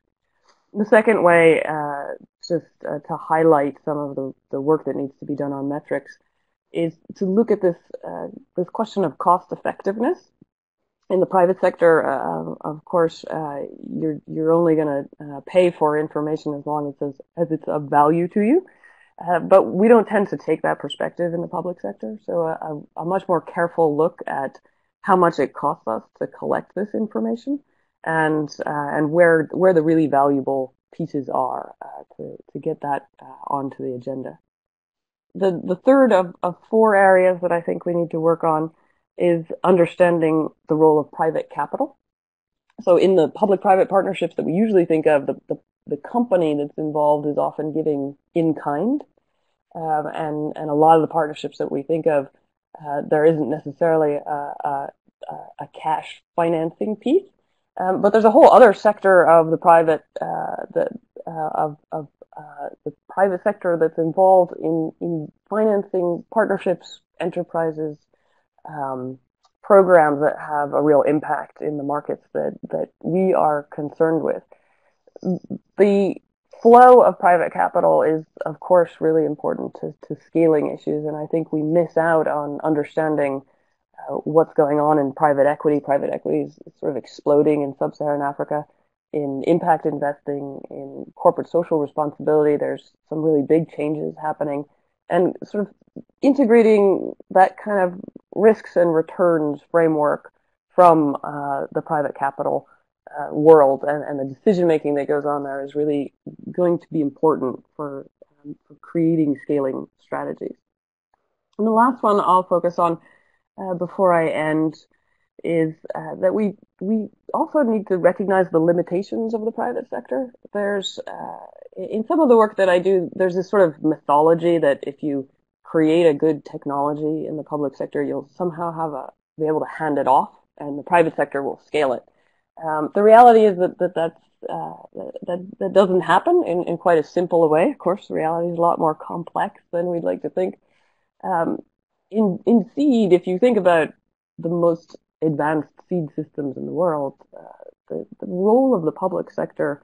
The second way, uh, just uh, to highlight some of the, the work that needs to be done on metrics, is to look at this uh, this question of cost effectiveness. In the private sector, uh, of course, uh, you're you're only going to uh, pay for information as long as it's, as it's of value to you. Uh, but we don't tend to take that perspective in the public sector. So a, a much more careful look at how much it costs us to collect this information, and uh, and where where the really valuable pieces are uh, to to get that uh, onto the agenda. The the third of, of four areas that I think we need to work on is understanding the role of private capital. So in the public-private partnerships that we usually think of, the the, the company that's involved is often giving in kind, um, and and a lot of the partnerships that we think of, uh, there isn't necessarily a, a, a cash financing piece. Um, but there's a whole other sector of the private, uh, the, uh, of, of uh, the private sector that's involved in, in financing partnerships, enterprises, um, programs that have a real impact in the markets that, that we are concerned with. The flow of private capital is, of course, really important to, to scaling issues, and I think we miss out on understanding Uh, what's going on in private equity. Private equity is sort of exploding in sub-Saharan Africa, in impact investing, in corporate social responsibility. There's some really big changes happening. And sort of integrating that kind of risks and returns framework from uh, the private capital uh, world and, and the decision-making that goes on there is really going to be important for, um, for creating scaling strategies. And the last one I'll focus on uh, before I end is uh, that we we also need to recognize the limitations of the private sector. There's uh, in some of the work that I do, there's this sort of mythology that if you create a good technology in the public sector, you'll somehow have a be able to hand it off, and the private sector will scale it. Um, the reality is that that that's, uh, that that doesn't happen in, in quite a simple way. Of course, reality is a lot more complex than we'd like to think. Um, in in seed, if you think about the most advanced seed systems in the world, uh, the, the role of the public sector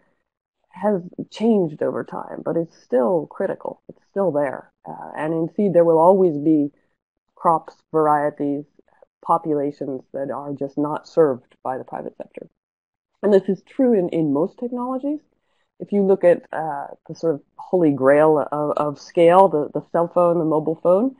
has changed over time, but it's still critical. It's still there, uh, and in seed, there will always be crops, varieties, populations that are just not served by the private sector. And this is true in, in most technologies. If you look at uh, the sort of holy grail of, of scale, the, the cell phone, the mobile phone,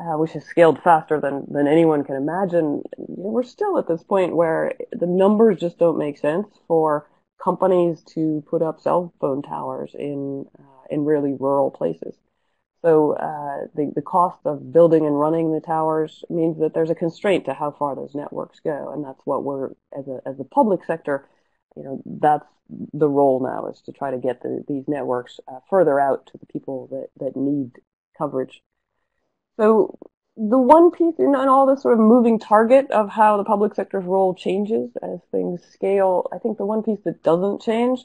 uh, which has scaled faster than, than anyone can imagine, we're still at this point where the numbers just don't make sense for companies to put up cell phone towers in, uh, in really rural places. So uh, the, the cost of building and running the towers means that there's a constraint to how far those networks go, and that's what we're, as a as the public sector, you know, that's the role now, is to try to get the, these networks uh, further out to the people that, that need coverage. So the one piece in, in all this sort of moving target of how the public sector's role changes as things scale, I think the one piece that doesn't change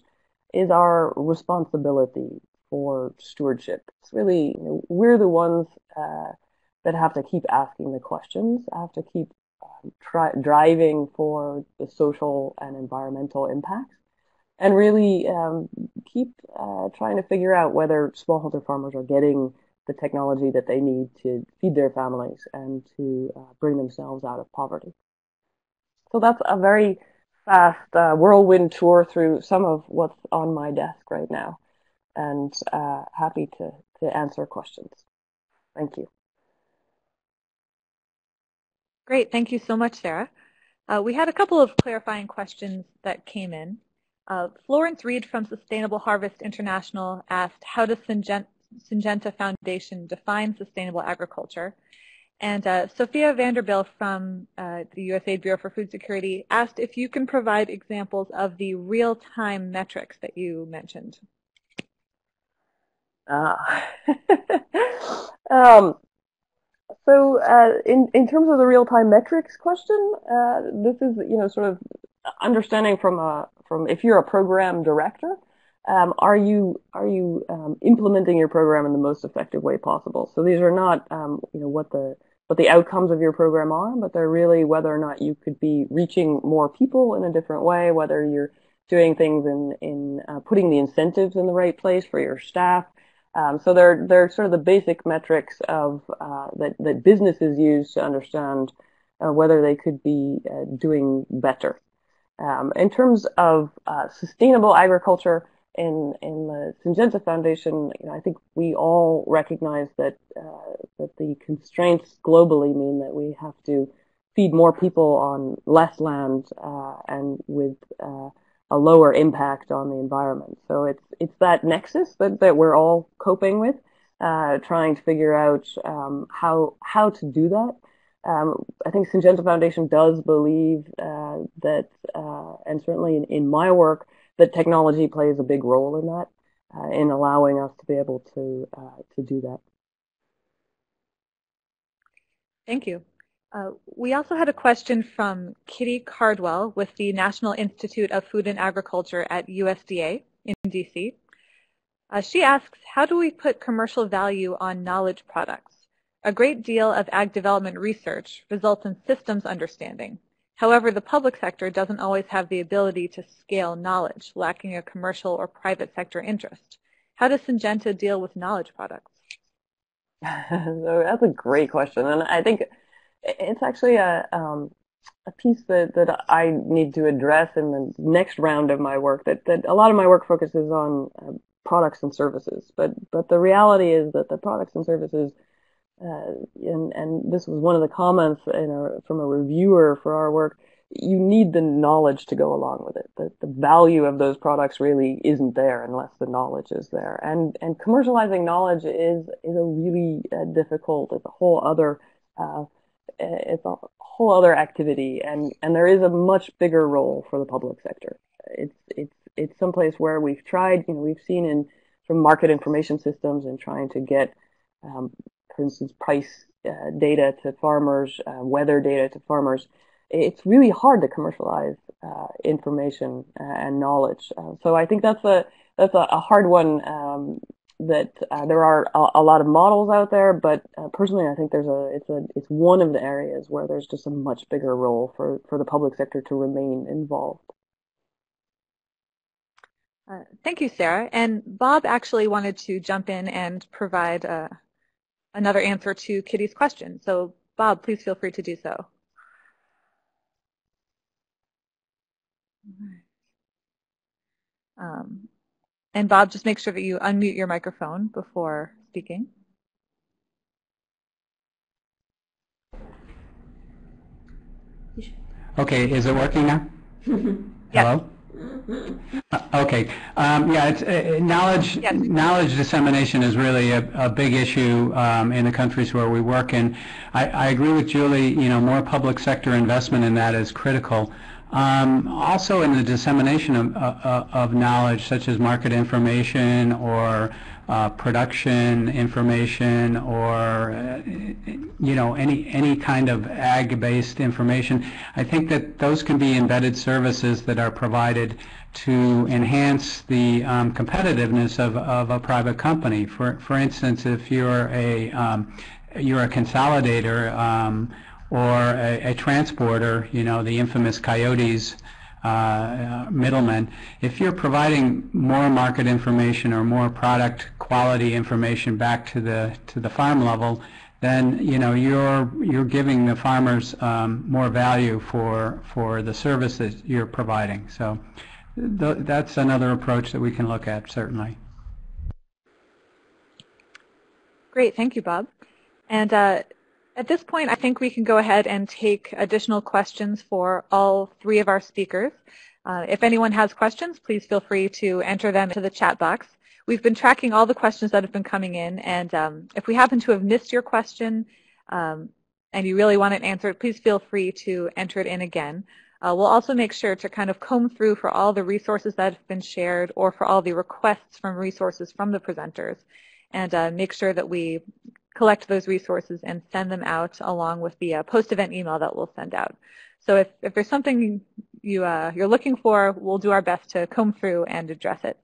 is our responsibility for stewardship. It's really, you know, we're the ones uh, that have to keep asking the questions, have to keep um, try, driving for the social and environmental impacts, and really um, keep uh, trying to figure out whether smallholder farmers are getting the technology that they need to feed their families and to uh, bring themselves out of poverty. So that's a very fast uh, whirlwind tour through some of what's on my desk right now, and uh, happy to, to answer questions. Thank you. Great, thank you so much, Sara. Uh, we had a couple of clarifying questions that came in. Uh, Florence Reed from Sustainable Harvest International asked, how does Syngenta, Syngenta Foundation define sustainable agriculture? And uh, Sophia Vanderbilt from uh, the U S A I D Bureau for Food Security asked if you can provide examples of the real-time metrics that you mentioned. Uh, um, so uh, in, in terms of the real-time metrics question, uh, this is, you know, sort of understanding from a, from if you're a program director, um, are you are you um, implementing your program in the most effective way possible? So these are not um, you know, what the what the outcomes of your program are, but they're really whether or not you could be reaching more people in a different way, whether you're doing things in in uh, putting the incentives in the right place for your staff. Um, so they're they're sort of the basic metrics of uh, that that businesses use to understand uh, whether they could be uh, doing better. Um, in terms of uh, sustainable agriculture in in the Syngenta Foundation, you know, I think we all recognize that uh, that the constraints globally mean that we have to feed more people on less land uh, and with uh, a lower impact on the environment. So it's it's that nexus that, that we're all coping with, uh, trying to figure out um, how how to do that. Um, I think Syngenta Foundation does believe uh, that, uh, and certainly in, in my work, that technology plays a big role in that, uh, in allowing us to be able to uh, to do that. Thank you. Uh, we also had a question from Kitty Cardwell with the National Institute of Food and Agriculture at U S D A in D C. Uh, she asks, how do we put commercial value on knowledge products? A great deal of ag development research results in systems understanding. However, the public sector doesn't always have the ability to scale knowledge, lacking a commercial or private sector interest. How does Syngenta deal with knowledge products? That's a great question, and I think it's actually a um, a piece that, that I need to address in the next round of my work. That, that a lot of my work focuses on uh, products and services, but but the reality is that the products and services, uh, and and this was one of the comments in a, from a reviewer for our work, you need the knowledge to go along with it. The, the value of those products really isn't there unless the knowledge is there. And and commercializing knowledge is is a really uh, difficult. It's a whole other uh, it's a whole other activity. And and there is a much bigger role for the public sector. It's it's it's someplace where we've tried. You know, we've seen in from market information systems and trying to get, um, for instance, price uh, data to farmers, uh, weather data to farmers. It's really hard to commercialize uh, information and knowledge. Uh, so I think that's a that's a, a hard one. Um, that uh, there are a, a lot of models out there, but uh, personally, I think there's a it's a it's one of the areas where there's just a much bigger role for for the public sector to remain involved. Uh, thank you, Sarah. And Bob actually wanted to jump in and provide uh, another answer to Kitty's question. So Bob, please feel free to do so. Um, and Bob, just make sure that you unmute your microphone before speaking. Okay, is it working now? Yes. Hello? Okay. Um, yeah, it's, uh, knowledge yes. knowledge dissemination is really a, a big issue um, in the countries where we work, and I, I agree with Julie. You know, more public sector investment in that is critical. Um, also in the dissemination of, uh, of knowledge, such as market information or uh, production information or, uh, you know, any, any kind of ag-based information. I think that those can be embedded services that are provided to enhance the um, competitiveness of, of a private company. For, for instance, if you're a, um, you're a consolidator, um, or a, a transporter, you know, the infamous coyotes, uh, middlemen. If you're providing more market information or more product quality information back to the to the farm level, then you know you're you're giving the farmers um, more value for for the services you're providing. So th that's another approach that we can look at, certainly. Great, thank you, Bob. And. Uh, At this point, I think we can go ahead and take additional questions for all three of our speakers. Uh, if anyone has questions, please feel free to enter them into the chat box. We've been tracking all the questions that have been coming in, and um, if we happen to have missed your question um, and you really want it answered, please feel free to enter it in again. Uh, we'll also make sure to kind of comb through for all the resources that have been shared or for all the requests from resources from the presenters and uh, make sure that we collect those resources and send them out along with the uh, post-event email that we'll send out. So if, if there's something you, uh, you're looking for, we'll do our best to comb through and address it.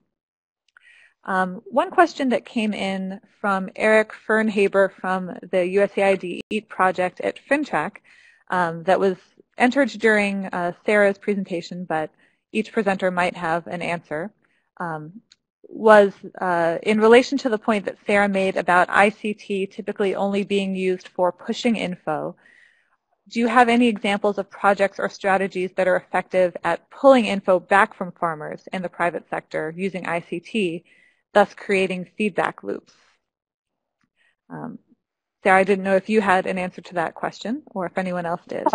Um, one question that came in from Eric Fernhaber from the U S A I D EAT project at Fintrac um, that was entered during uh, Sarah's presentation, but each presenter might have an answer. Um, was uh, in relation to the point that Sarah made about I C T typically only being used for pushing info. Do you have any examples of projects or strategies that are effective at pulling info back from farmers and the private sector using I C T, thus creating feedback loops? Um, Sarah, I didn't know if you had an answer to that question or if anyone else did.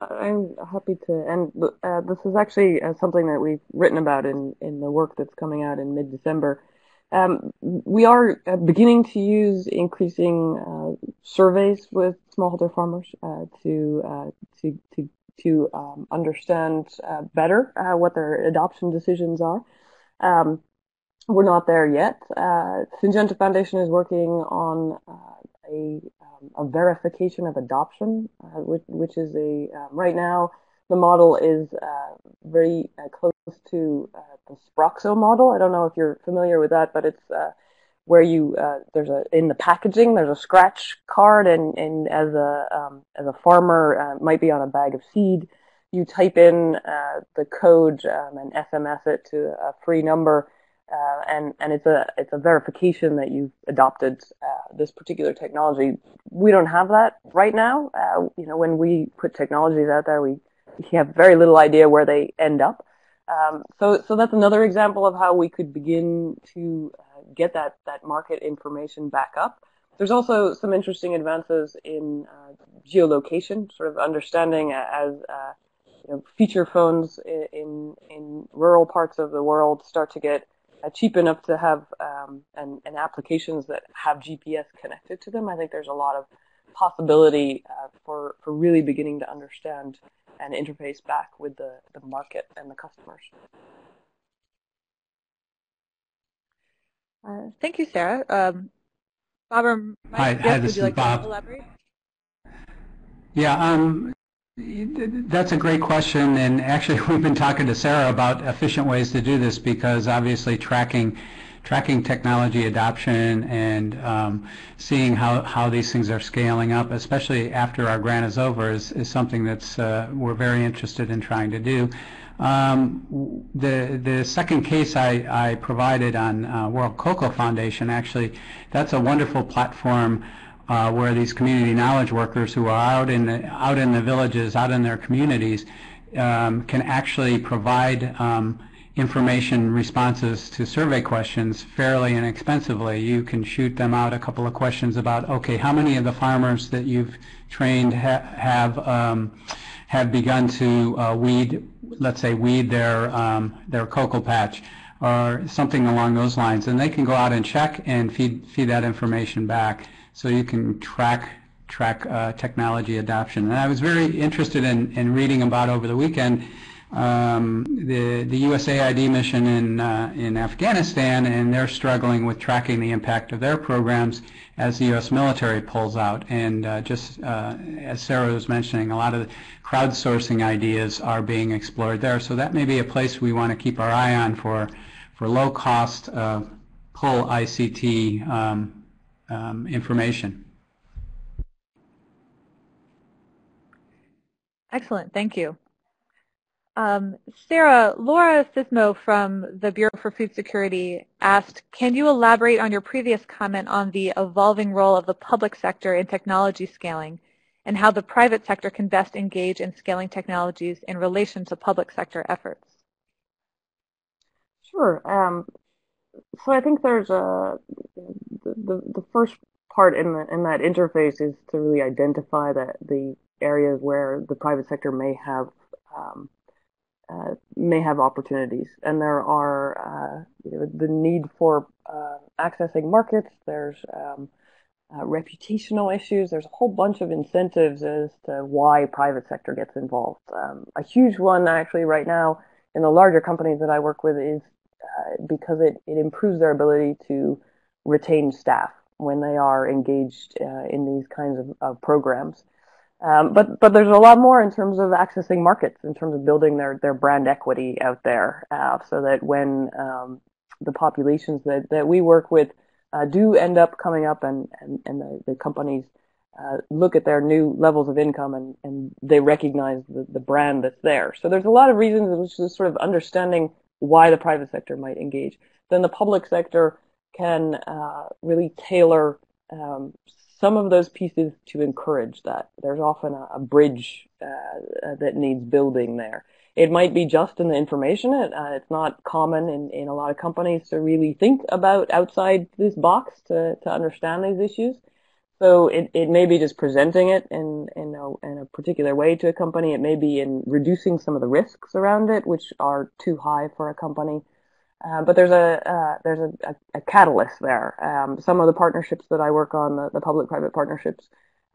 I'm happy to, and uh, this is actually uh, something that we've written about in, in the work that's coming out in mid-December. Um, we are uh, beginning to use increasing uh, surveys with smallholder farmers uh, to, uh, to to to um, understand uh, better uh, what their adoption decisions are. Um, we're not there yet. Uh, Syngenta Foundation is working on uh, a A verification of adoption, uh, which, which is a um, right now the model is uh, very uh, close to uh, the Sproxo model. I don't know if you're familiar with that, but it's uh, where you uh, there's a in the packaging there's a scratch card, and, and as a um, as a farmer uh, might be on a bag of seed, you type in uh, the code um, and S M S it to a free number. Uh, and and it's a it's a verification that you've adopted uh, this particular technology. We don't have that right now. Uh, you know, when we put technologies out there, we, we have very little idea where they end up. Um, so so that's another example of how we could begin to uh, get that that market information back up. There's also some interesting advances in uh, geolocation, sort of understanding as uh, you know, feature phones in in rural parts of the world start to get uh, cheap enough to have um, and, and applications that have G P S connected to them, I think there's a lot of possibility uh, for, for really beginning to understand and interface back with the, the market and the customers. Uh, thank you, Sarah. Um, Bob or Mike, hi, yes, hi, this would you like Bob. to elaborate? Yeah, um, that's a great question, and actually we've been talking to Sarah about efficient ways to do this, because obviously tracking tracking technology adoption and um, seeing how, how these things are scaling up, especially after our grant is over, is, is something that's uh, we're very interested in trying to do. Um, the the second case I, I provided on uh, World Cocoa Foundation, actually, that's a wonderful platform uh, where these community knowledge workers who are out in the, out in the villages, out in their communities, um, can actually provide um, information responses to survey questions fairly and inexpensively. You can shoot them out a couple of questions about, okay, how many of the farmers that you've trained ha have um, have begun to uh, weed, let's say weed their um, their cocoa patch or something along those lines, and they can go out and check and feed feed that information back, so you can track track uh, technology adoption. And I was very interested in, in reading about over the weekend Um, the, the U S A I D mission in, uh, in Afghanistan, and they're struggling with tracking the impact of their programs as the U S military pulls out. And uh, just uh, as Sarah was mentioning, a lot of the crowdsourcing ideas are being explored there. So that may be a place we want to keep our eye on for, for low-cost uh, pull I C T um, um, information. Excellent. Thank you. Um, Sarah, Laura Schismo from the Bureau for Food Security asked, can you elaborate on your previous comment on the evolving role of the public sector in technology scaling and how the private sector can best engage in scaling technologies in relation to public sector efforts? Sure. Um, so I think there's a, the, the first part in, the, in that interface is to really identify that the areas where the private sector may have um, Uh, may have opportunities, and there are uh, you know, the need for uh, accessing markets. There's um, uh, reputational issues. There's a whole bunch of incentives as to why private sector gets involved. Um, a huge one, actually, right now in the larger companies that I work with is uh, because it it improves their ability to retain staff when they are engaged uh, in these kinds of, of programs. Um, but but there's a lot more in terms of accessing markets, in terms of building their, their brand equity out there, uh, so that when um, the populations that, that we work with uh, do end up coming up and, and, and the, the companies uh, look at their new levels of income and, and they recognize the, the brand that's there. So there's a lot of reasons, which is sort of understanding why the private sector might engage. Then the public sector can uh, really tailor um, some of those pieces to encourage that. There's often a, a bridge uh, that needs building there. It might be just in the information. It, uh, it's not common in, in a lot of companies to really think about outside this box to, to understand these issues. So it, it may be just presenting it in, in, a, in a particular way to a company. It may be in reducing some of the risks around it, which are too high for a company. Uh, but there's a uh, there's a, a, a catalyst there. Um, some of the partnerships that I work on, the, the public-private partnerships,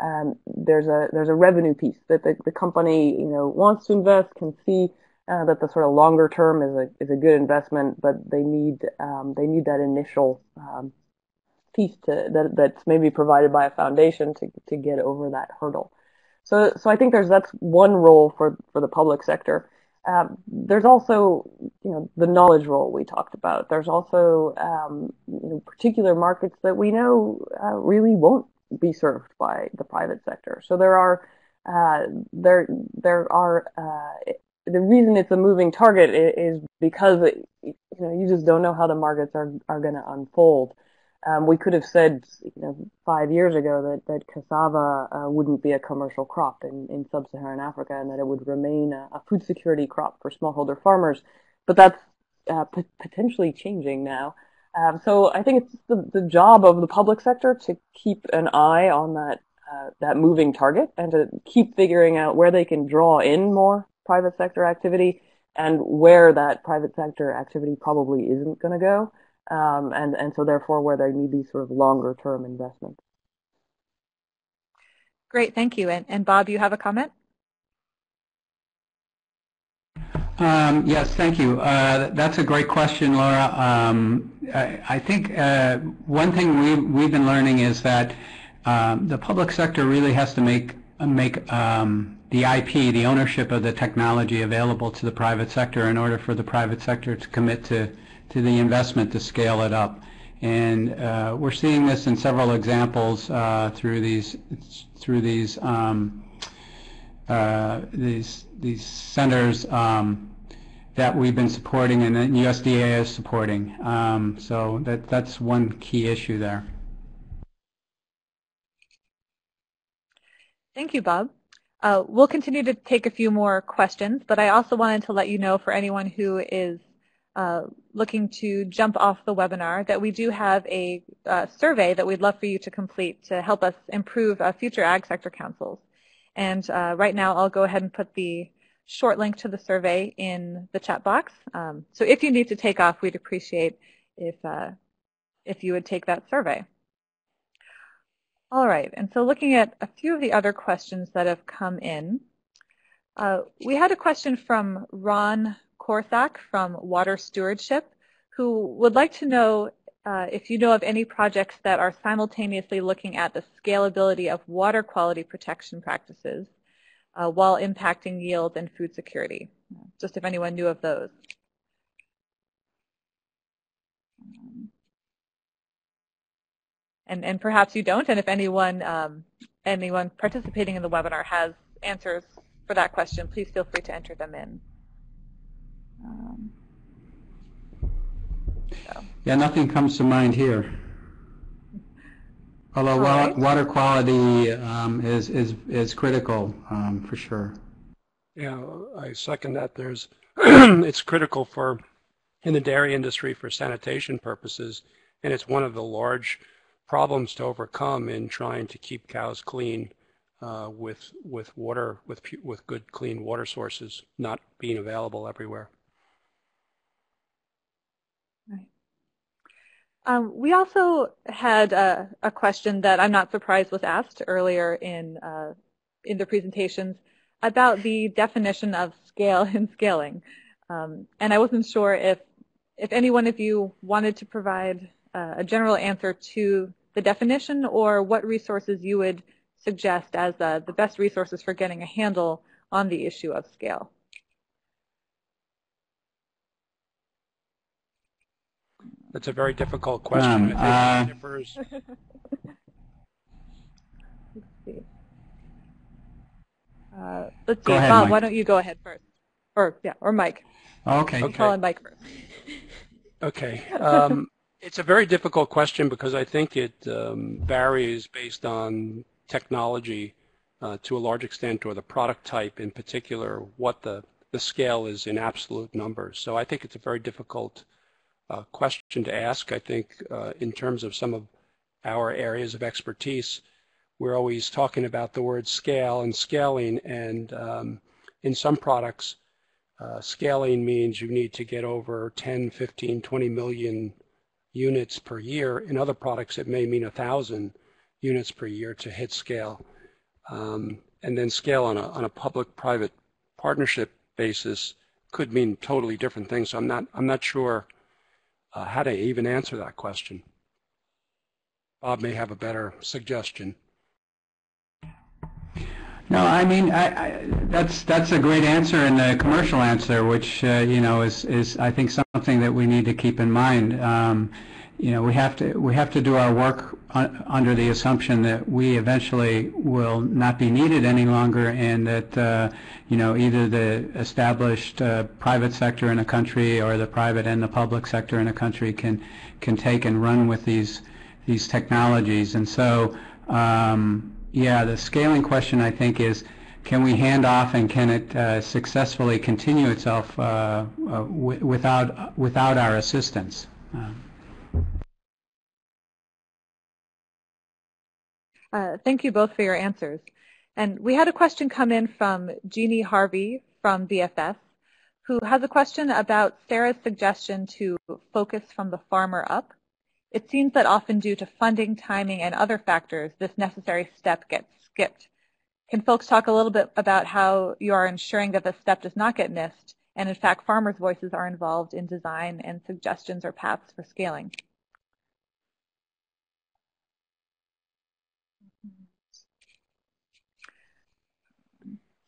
um, there's a there's a revenue piece that the, the company you know wants to invest, can see uh, that the sort of longer term is a is a good investment, but they need um, they need that initial um, piece to that that's maybe provided by a foundation to to get over that hurdle. So so I think there's that's one role for for the public sector. Uh, there's also, you know, the knowledge role we talked about. There's also um, you know, particular markets that we know uh, really won't be served by the private sector. So there are uh, there there are uh, the reason it's a moving target is because it, you know you just don't know how the markets are are going to unfold. Um, we could have said you know five years ago that that cassava uh, wouldn't be a commercial crop in, in sub-Saharan Africa, and that it would remain a, a food security crop for smallholder farmers. But that's uh, potentially changing now. Um, so I think it's the, the job of the public sector to keep an eye on that uh, that moving target and to keep figuring out where they can draw in more private sector activity and where that private sector activity probably isn't going to go. Um, and, and so therefore where they need these sort of longer term investments. Great, thank you. And, and Bob, you have a comment? Um, yes, thank you. Uh, that's a great question, Laura. Um, I, I think uh, one thing we, we've been learning is that um, the public sector really has to make, make um, the I P, the ownership of the technology available to the private sector in order for the private sector to commit to to the investment to scale it up. And uh, we're seeing this in several examples uh, through these through these um, uh, these these centers um, that we've been supporting and that U S D A is supporting. Um, so that that's one key issue there. Thank you, Bob. Uh, we'll continue to take a few more questions, but I also wanted to let you know for anyone who is Uh, looking to jump off the webinar that we do have a uh, survey that we'd love for you to complete to help us improve uh, future Ag Sector Councils. And uh, right now I'll go ahead and put the short link to the survey in the chat box. Um, so if you need to take off, we'd appreciate if, uh, if you would take that survey. All right, and so looking at a few of the other questions that have come in, uh, we had a question from Ron Korsak from Water Stewardship, who would like to know uh, if you know of any projects that are simultaneously looking at the scalability of water quality protection practices uh, while impacting yield and food security. Just if anyone knew of those. And, and perhaps you don't, and if anyone, um, anyone participating in the webinar has answers for that question, please feel free to enter them in. Um, so. Yeah, nothing comes to mind here. Although right. water quality um, is is is critical um, for sure. Yeah, I second that. There's it's critical for in the dairy industry for sanitation purposes, and it's one of the large problems to overcome in trying to keep cows clean uh, with with water with with good clean water sources not being available everywhere. Right. Um, we also had a, a question that I'm not surprised was asked earlier in uh, in the presentations about the definition of scale and scaling, um, and I wasn't sure if if any one of you wanted to provide uh, a general answer to the definition or what resources you would suggest as uh, the best resources for getting a handle on the issue of scale. That's a very difficult question. Um, I think uh, it let's see. Uh, let's see. Ahead, Bob, Mike. Why don't you go ahead first? Or yeah, or Mike. Okay. okay. Call in Mike first. Okay. Um, it's a very difficult question because I think it um, varies based on technology uh, to a large extent, or the product type in particular, what the the scale is in absolute numbers. So I think it's a very difficult Uh, question to ask. I think uh, in terms of some of our areas of expertise, we're always talking about the word scale and scaling, and um, in some products uh, scaling means you need to get over ten, fifteen, twenty million units per year. In other products it may mean a thousand units per year to hit scale, um, and then scale on a, on a public-private partnership basis could mean totally different things. So I'm not I'm not sure Uh, how do you even answer that question? Bob may have a better suggestion. No, I mean I, I, that's that's a great answer and a commercial answer, which uh, you know is is I think something that we need to keep in mind. Um, you know, we have to we have to do our work un under the assumption that we eventually will not be needed any longer, and that uh, you know either the established uh, private sector in a country or the private and the public sector in a country can can take and run with these these technologies. And so um, yeah, the scaling question I think is, can we hand off and can it uh, successfully continue itself uh, uh, without without our assistance? Uh, Uh, thank you both for your answers. And we had a question come in from Jeannie Harvey from B F S who has a question about Sara's suggestion to focus from the farmer up. It seems that often due to funding, timing, and other factors, this necessary step gets skipped. Can folks talk a little bit about how you are ensuring that this step does not get missed, and in fact, farmers' voices are involved in design and suggestions or paths for scaling?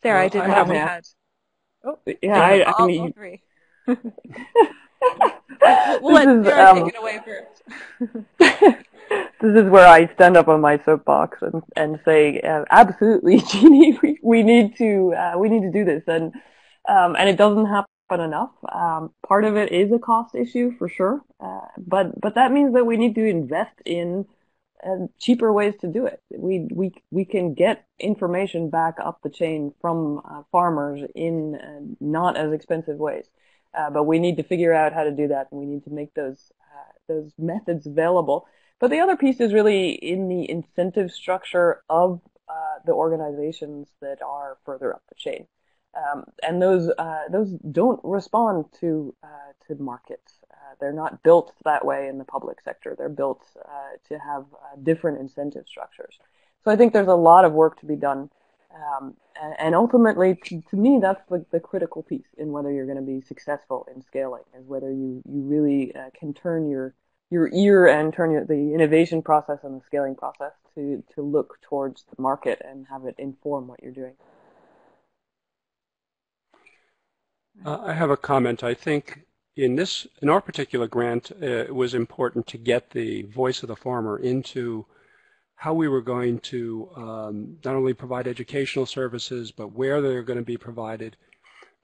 Sara, well, I didn't know we had. Oh, yeah, I, I mean, all three. We'll let Sara um, take it away first. This is where I stand up on my soapbox and and say, uh, absolutely, Jeannie, we, we need to uh, we need to do this, and um, and it doesn't happen enough. Um, part of it is a cost issue for sure, uh, but but that means that we need to invest in uh, cheaper ways to do it. We we we can get information back up the chain from uh, farmers in uh, not as expensive ways. Uh, but we need to figure out how to do that, and we need to make those uh, those methods available. But the other piece is really in the incentive structure of uh, the organizations that are further up the chain, um, and those uh, those don't respond to uh, to markets. Uh, they're not built that way in the public sector. They're built uh, to have uh, different incentive structures. So I think there's a lot of work to be done. Um, and, and ultimately, to, to me, that's the, the critical piece in whether you're going to be successful in scaling, is whether you, you really uh, can turn your, your ear and turn your, the innovation process and the scaling process to, to look towards the market and have it inform what you're doing. Uh, I have a comment. I think in this, in our particular grant, uh, it was important to get the voice of the farmer into how we were going to um, not only provide educational services, but where they're going to be provided.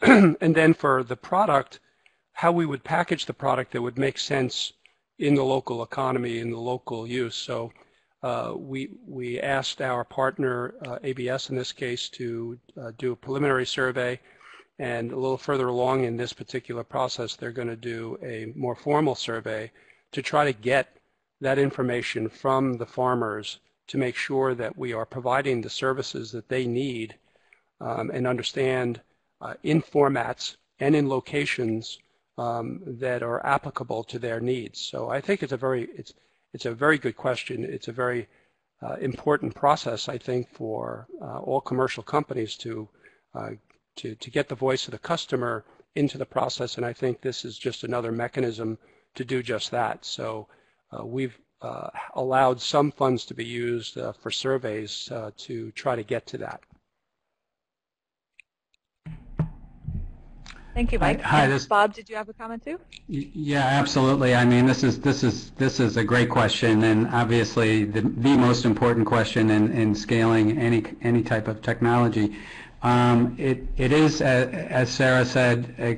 And then for the product, how we would package the product that would make sense in the local economy, in the local use. So uh, we, we asked our partner, uh, A B S in this case, to uh, do a preliminary survey. And a little further along in this particular process, they're going to do a more formal survey to try to get that information from the farmers to make sure that we are providing the services that they need um, and understand uh, in formats and in locations um, that are applicable to their needs. So I think it's a very it's it's a very good question. It's a very uh, important process, I think, for uh, all commercial companies to uh, to to get the voice of the customer into the process, and I think this is just another mechanism to do just that. So. Uh, we've uh, allowed some funds to be used uh, for surveys uh, to try to get to that. Thank you, Mike. Hi, this, Bob, did you have a comment too? Yeah, absolutely. I mean, this is this is this is a great question, and obviously the, the most important question in, in scaling any any type of technology. Um, it it is, uh, as Sara said, uh,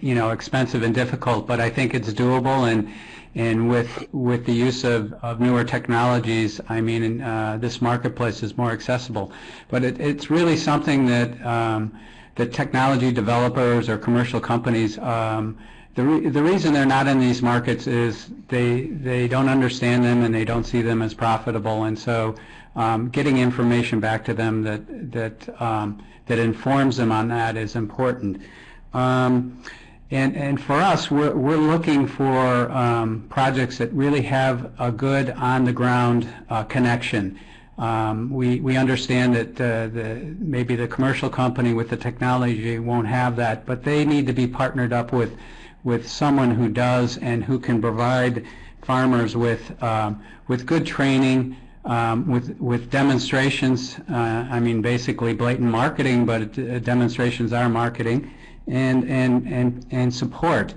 you know, expensive and difficult, but I think it's doable. And And with with the use of, of newer technologies, I mean, uh, this marketplace is more accessible. But it, it's really something that um, the technology developers or commercial companies, um, the re the reason they're not in these markets is they they don't understand them and they don't see them as profitable. And so, um, getting information back to them that that um, that informs them on that is important. Um, And, and for us, we're, we're looking for um, projects that really have a good on-the-ground uh, connection. Um, we, we understand that uh, the, maybe the commercial company with the technology won't have that, but they need to be partnered up with, with someone who does and who can provide farmers with, um, with good training, um, with, with demonstrations. Uh, I mean, basically blatant marketing, but uh, demonstrations are marketing. And, and, and, and support.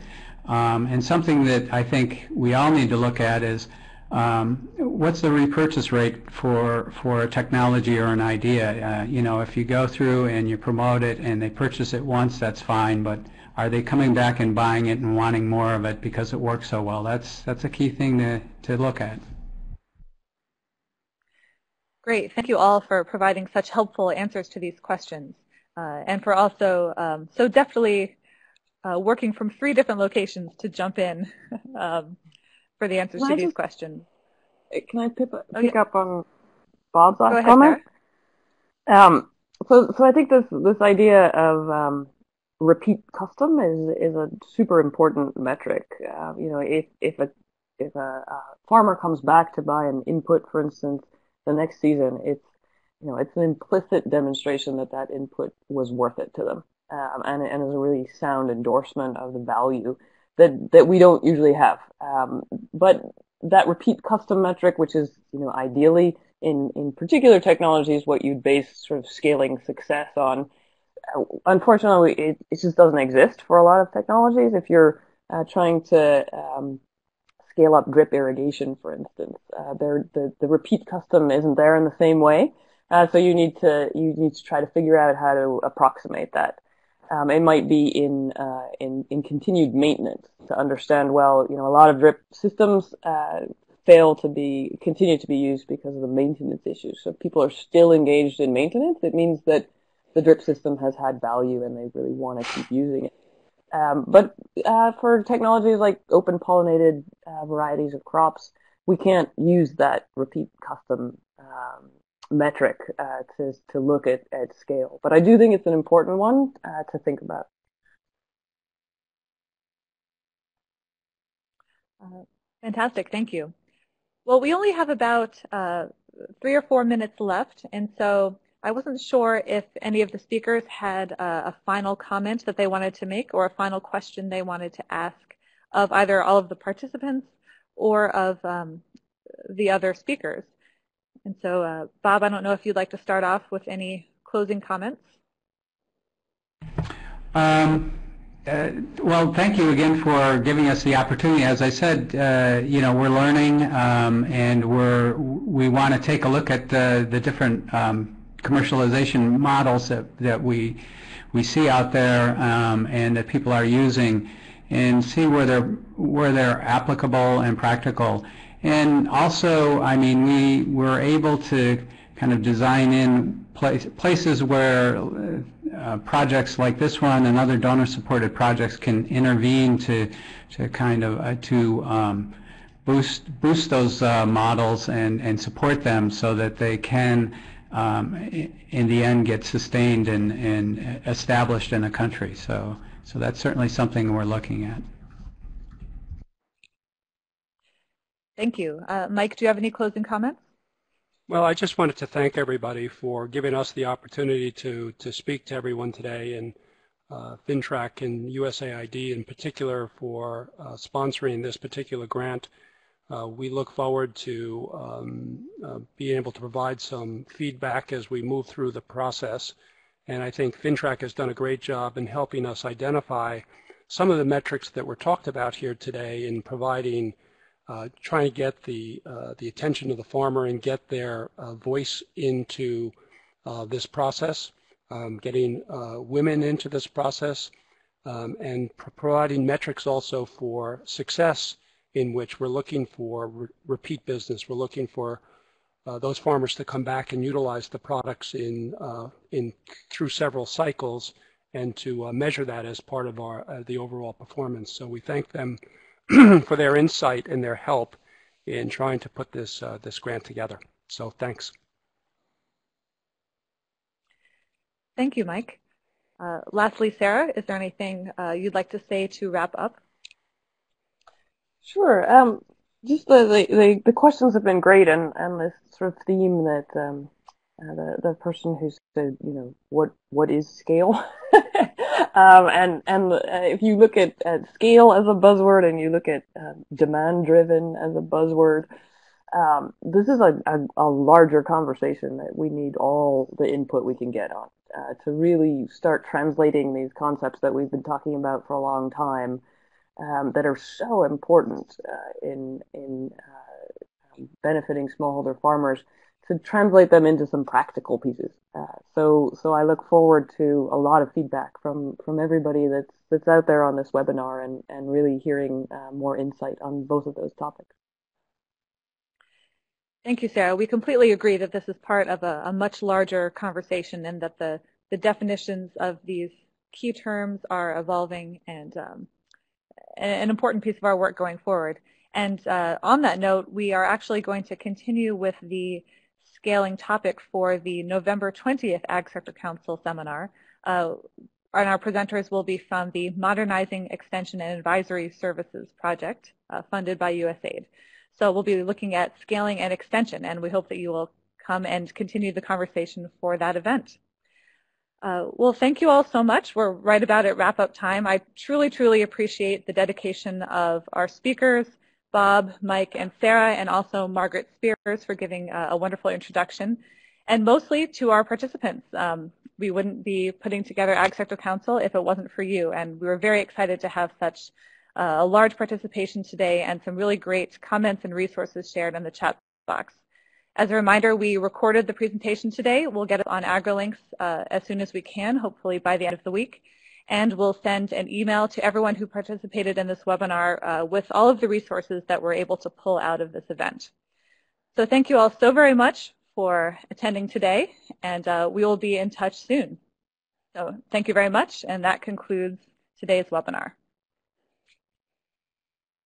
Um, and something that I think we all need to look at is um, what's the repurchase rate for, for a technology or an idea? Uh, you know, if you go through and you promote it and they purchase it once, that's fine, but are they coming back and buying it and wanting more of it because it works so well? That's, that's a key thing to, to look at. Great. Thank you all for providing such helpful answers to these questions. Uh, and for also um, so definitely uh, working from three different locations to jump in um, for the answers can to I these just, questions. Can I pick, pick up on Bob's last Go ahead, comment? Um, so, so I think this this idea of um, repeat custom is is a super important metric. Uh, you know, if if a if a, a farmer comes back to buy an input, for instance, the next season, it's you know it's an implicit demonstration that that input was worth it to them, um, and and is a really sound endorsement of the value that that we don't usually have. Um, but that repeat custom metric, which is you know ideally in in particular technologies what you'd base sort of scaling success on. Unfortunately, it, it just doesn't exist for a lot of technologies. If you're uh, trying to um, scale up drip irrigation, for instance, uh, there the, the repeat custom isn't there in the same way. Uh, so you need to you need to try to figure out how to approximate that. Um, it might be in uh, in in continued maintenance to understand. Well, you know, a lot of drip systems uh, fail to be continue to be used because of the maintenance issues. So if people are still engaged in maintenance, it means that the drip system has had value and they really want to keep using it. Um, but uh, for technologies like open pollinated uh, varieties of crops, we can't use that repeat custom um, metric uh, to to look at, at scale. But I do think it's an important one uh, to think about. Uh, fantastic, thank you. Well, we only have about uh, three or four minutes left, and so I wasn't sure if any of the speakers had uh, a final comment that they wanted to make or a final question they wanted to ask of either all of the participants or of um, the other speakers. And so, uh, Bob, I don't know if you'd like to start off with any closing comments. Um, uh, well, thank you again for giving us the opportunity. As I said, uh, you know, we're learning um, and we're, we want to take a look at the, the different um, commercialization models that, that we we see out there um, and that people are using, and see where they're where they're applicable and practical. And also, I mean, we were able to kind of design in place, places where uh, projects like this one and other donor-supported projects can intervene to to kind of uh, to um, boost boost those uh, models and and support them so that they can. Um, in the end get sustained and, and established in a country. So, so that's certainly something we're looking at. Thank you. Uh, Mike, do you have any closing comments? Well, I just wanted to thank everybody for giving us the opportunity to, to speak to everyone today, and uh, Fintrac and U S A I D in particular for uh, sponsoring this particular grant. Uh, we look forward to um, uh, being able to provide some feedback as we move through the process. And I think Fintrac has done a great job in helping us identify some of the metrics that were talked about here today in providing, uh, trying to get the, uh, the attention of the farmer and get their uh, voice into uh, this process, um, getting uh, women into this process, um, and pro providing metrics also for success, in which we're looking for re repeat business. We're looking for uh, those farmers to come back and utilize the products in uh, in through several cycles, and to uh, measure that as part of our uh, the overall performance. So we thank them for their insight and their help in trying to put this uh, this grant together. So thanks. Thank you, Mike. Uh, lastly, Sarah, is there anything uh, you'd like to say to wrap up? Sure. Um, just the, the the questions have been great, and, and this sort of theme that um, uh, the the person who said, you know, what what is scale, um, and and uh, if you look at, at scale as a buzzword, and you look at uh, demand driven as a buzzword, um, this is a, a a larger conversation that we need all the input we can get on uh, to really start translating these concepts that we've been talking about for a long time. Um, that are so important uh, in in uh, benefiting smallholder farmers, to translate them into some practical pieces. Uh, so so I look forward to a lot of feedback from from everybody that's that's out there on this webinar, and and really hearing uh, more insight on both of those topics. Thank you, Sarah. We completely agree that this is part of a, a much larger conversation, and that the the definitions of these key terms are evolving and. Um, an important piece of our work going forward. And uh, on that note, we are actually going to continue with the scaling topic for the November twentieth Ag Sector Council seminar. Uh, and our presenters will be from the Modernizing Extension and Advisory Services Project uh, funded by U S A I D. So we'll be looking at scaling and extension, and we hope that you will come and continue the conversation for that event. Uh, well, thank you all so much. We're right about at wrap-up time. I truly, truly appreciate the dedication of our speakers, Bob, Mike, and Sarah, and also Margaret Spears for giving uh, a wonderful introduction, and mostly to our participants. Um, we wouldn't be putting together Ag Sector Council if it wasn't for you, and we were very excited to have such uh, a large participation today and some really great comments and resources shared in the chat box. As a reminder, we recorded the presentation today. We'll get it on AgriLinks uh, as soon as we can, hopefully by the end of the week. And we'll send an email to everyone who participated in this webinar uh, with all of the resources that we're able to pull out of this event. So thank you all so very much for attending today, and uh, we will be in touch soon. So thank you very much, and that concludes today's webinar.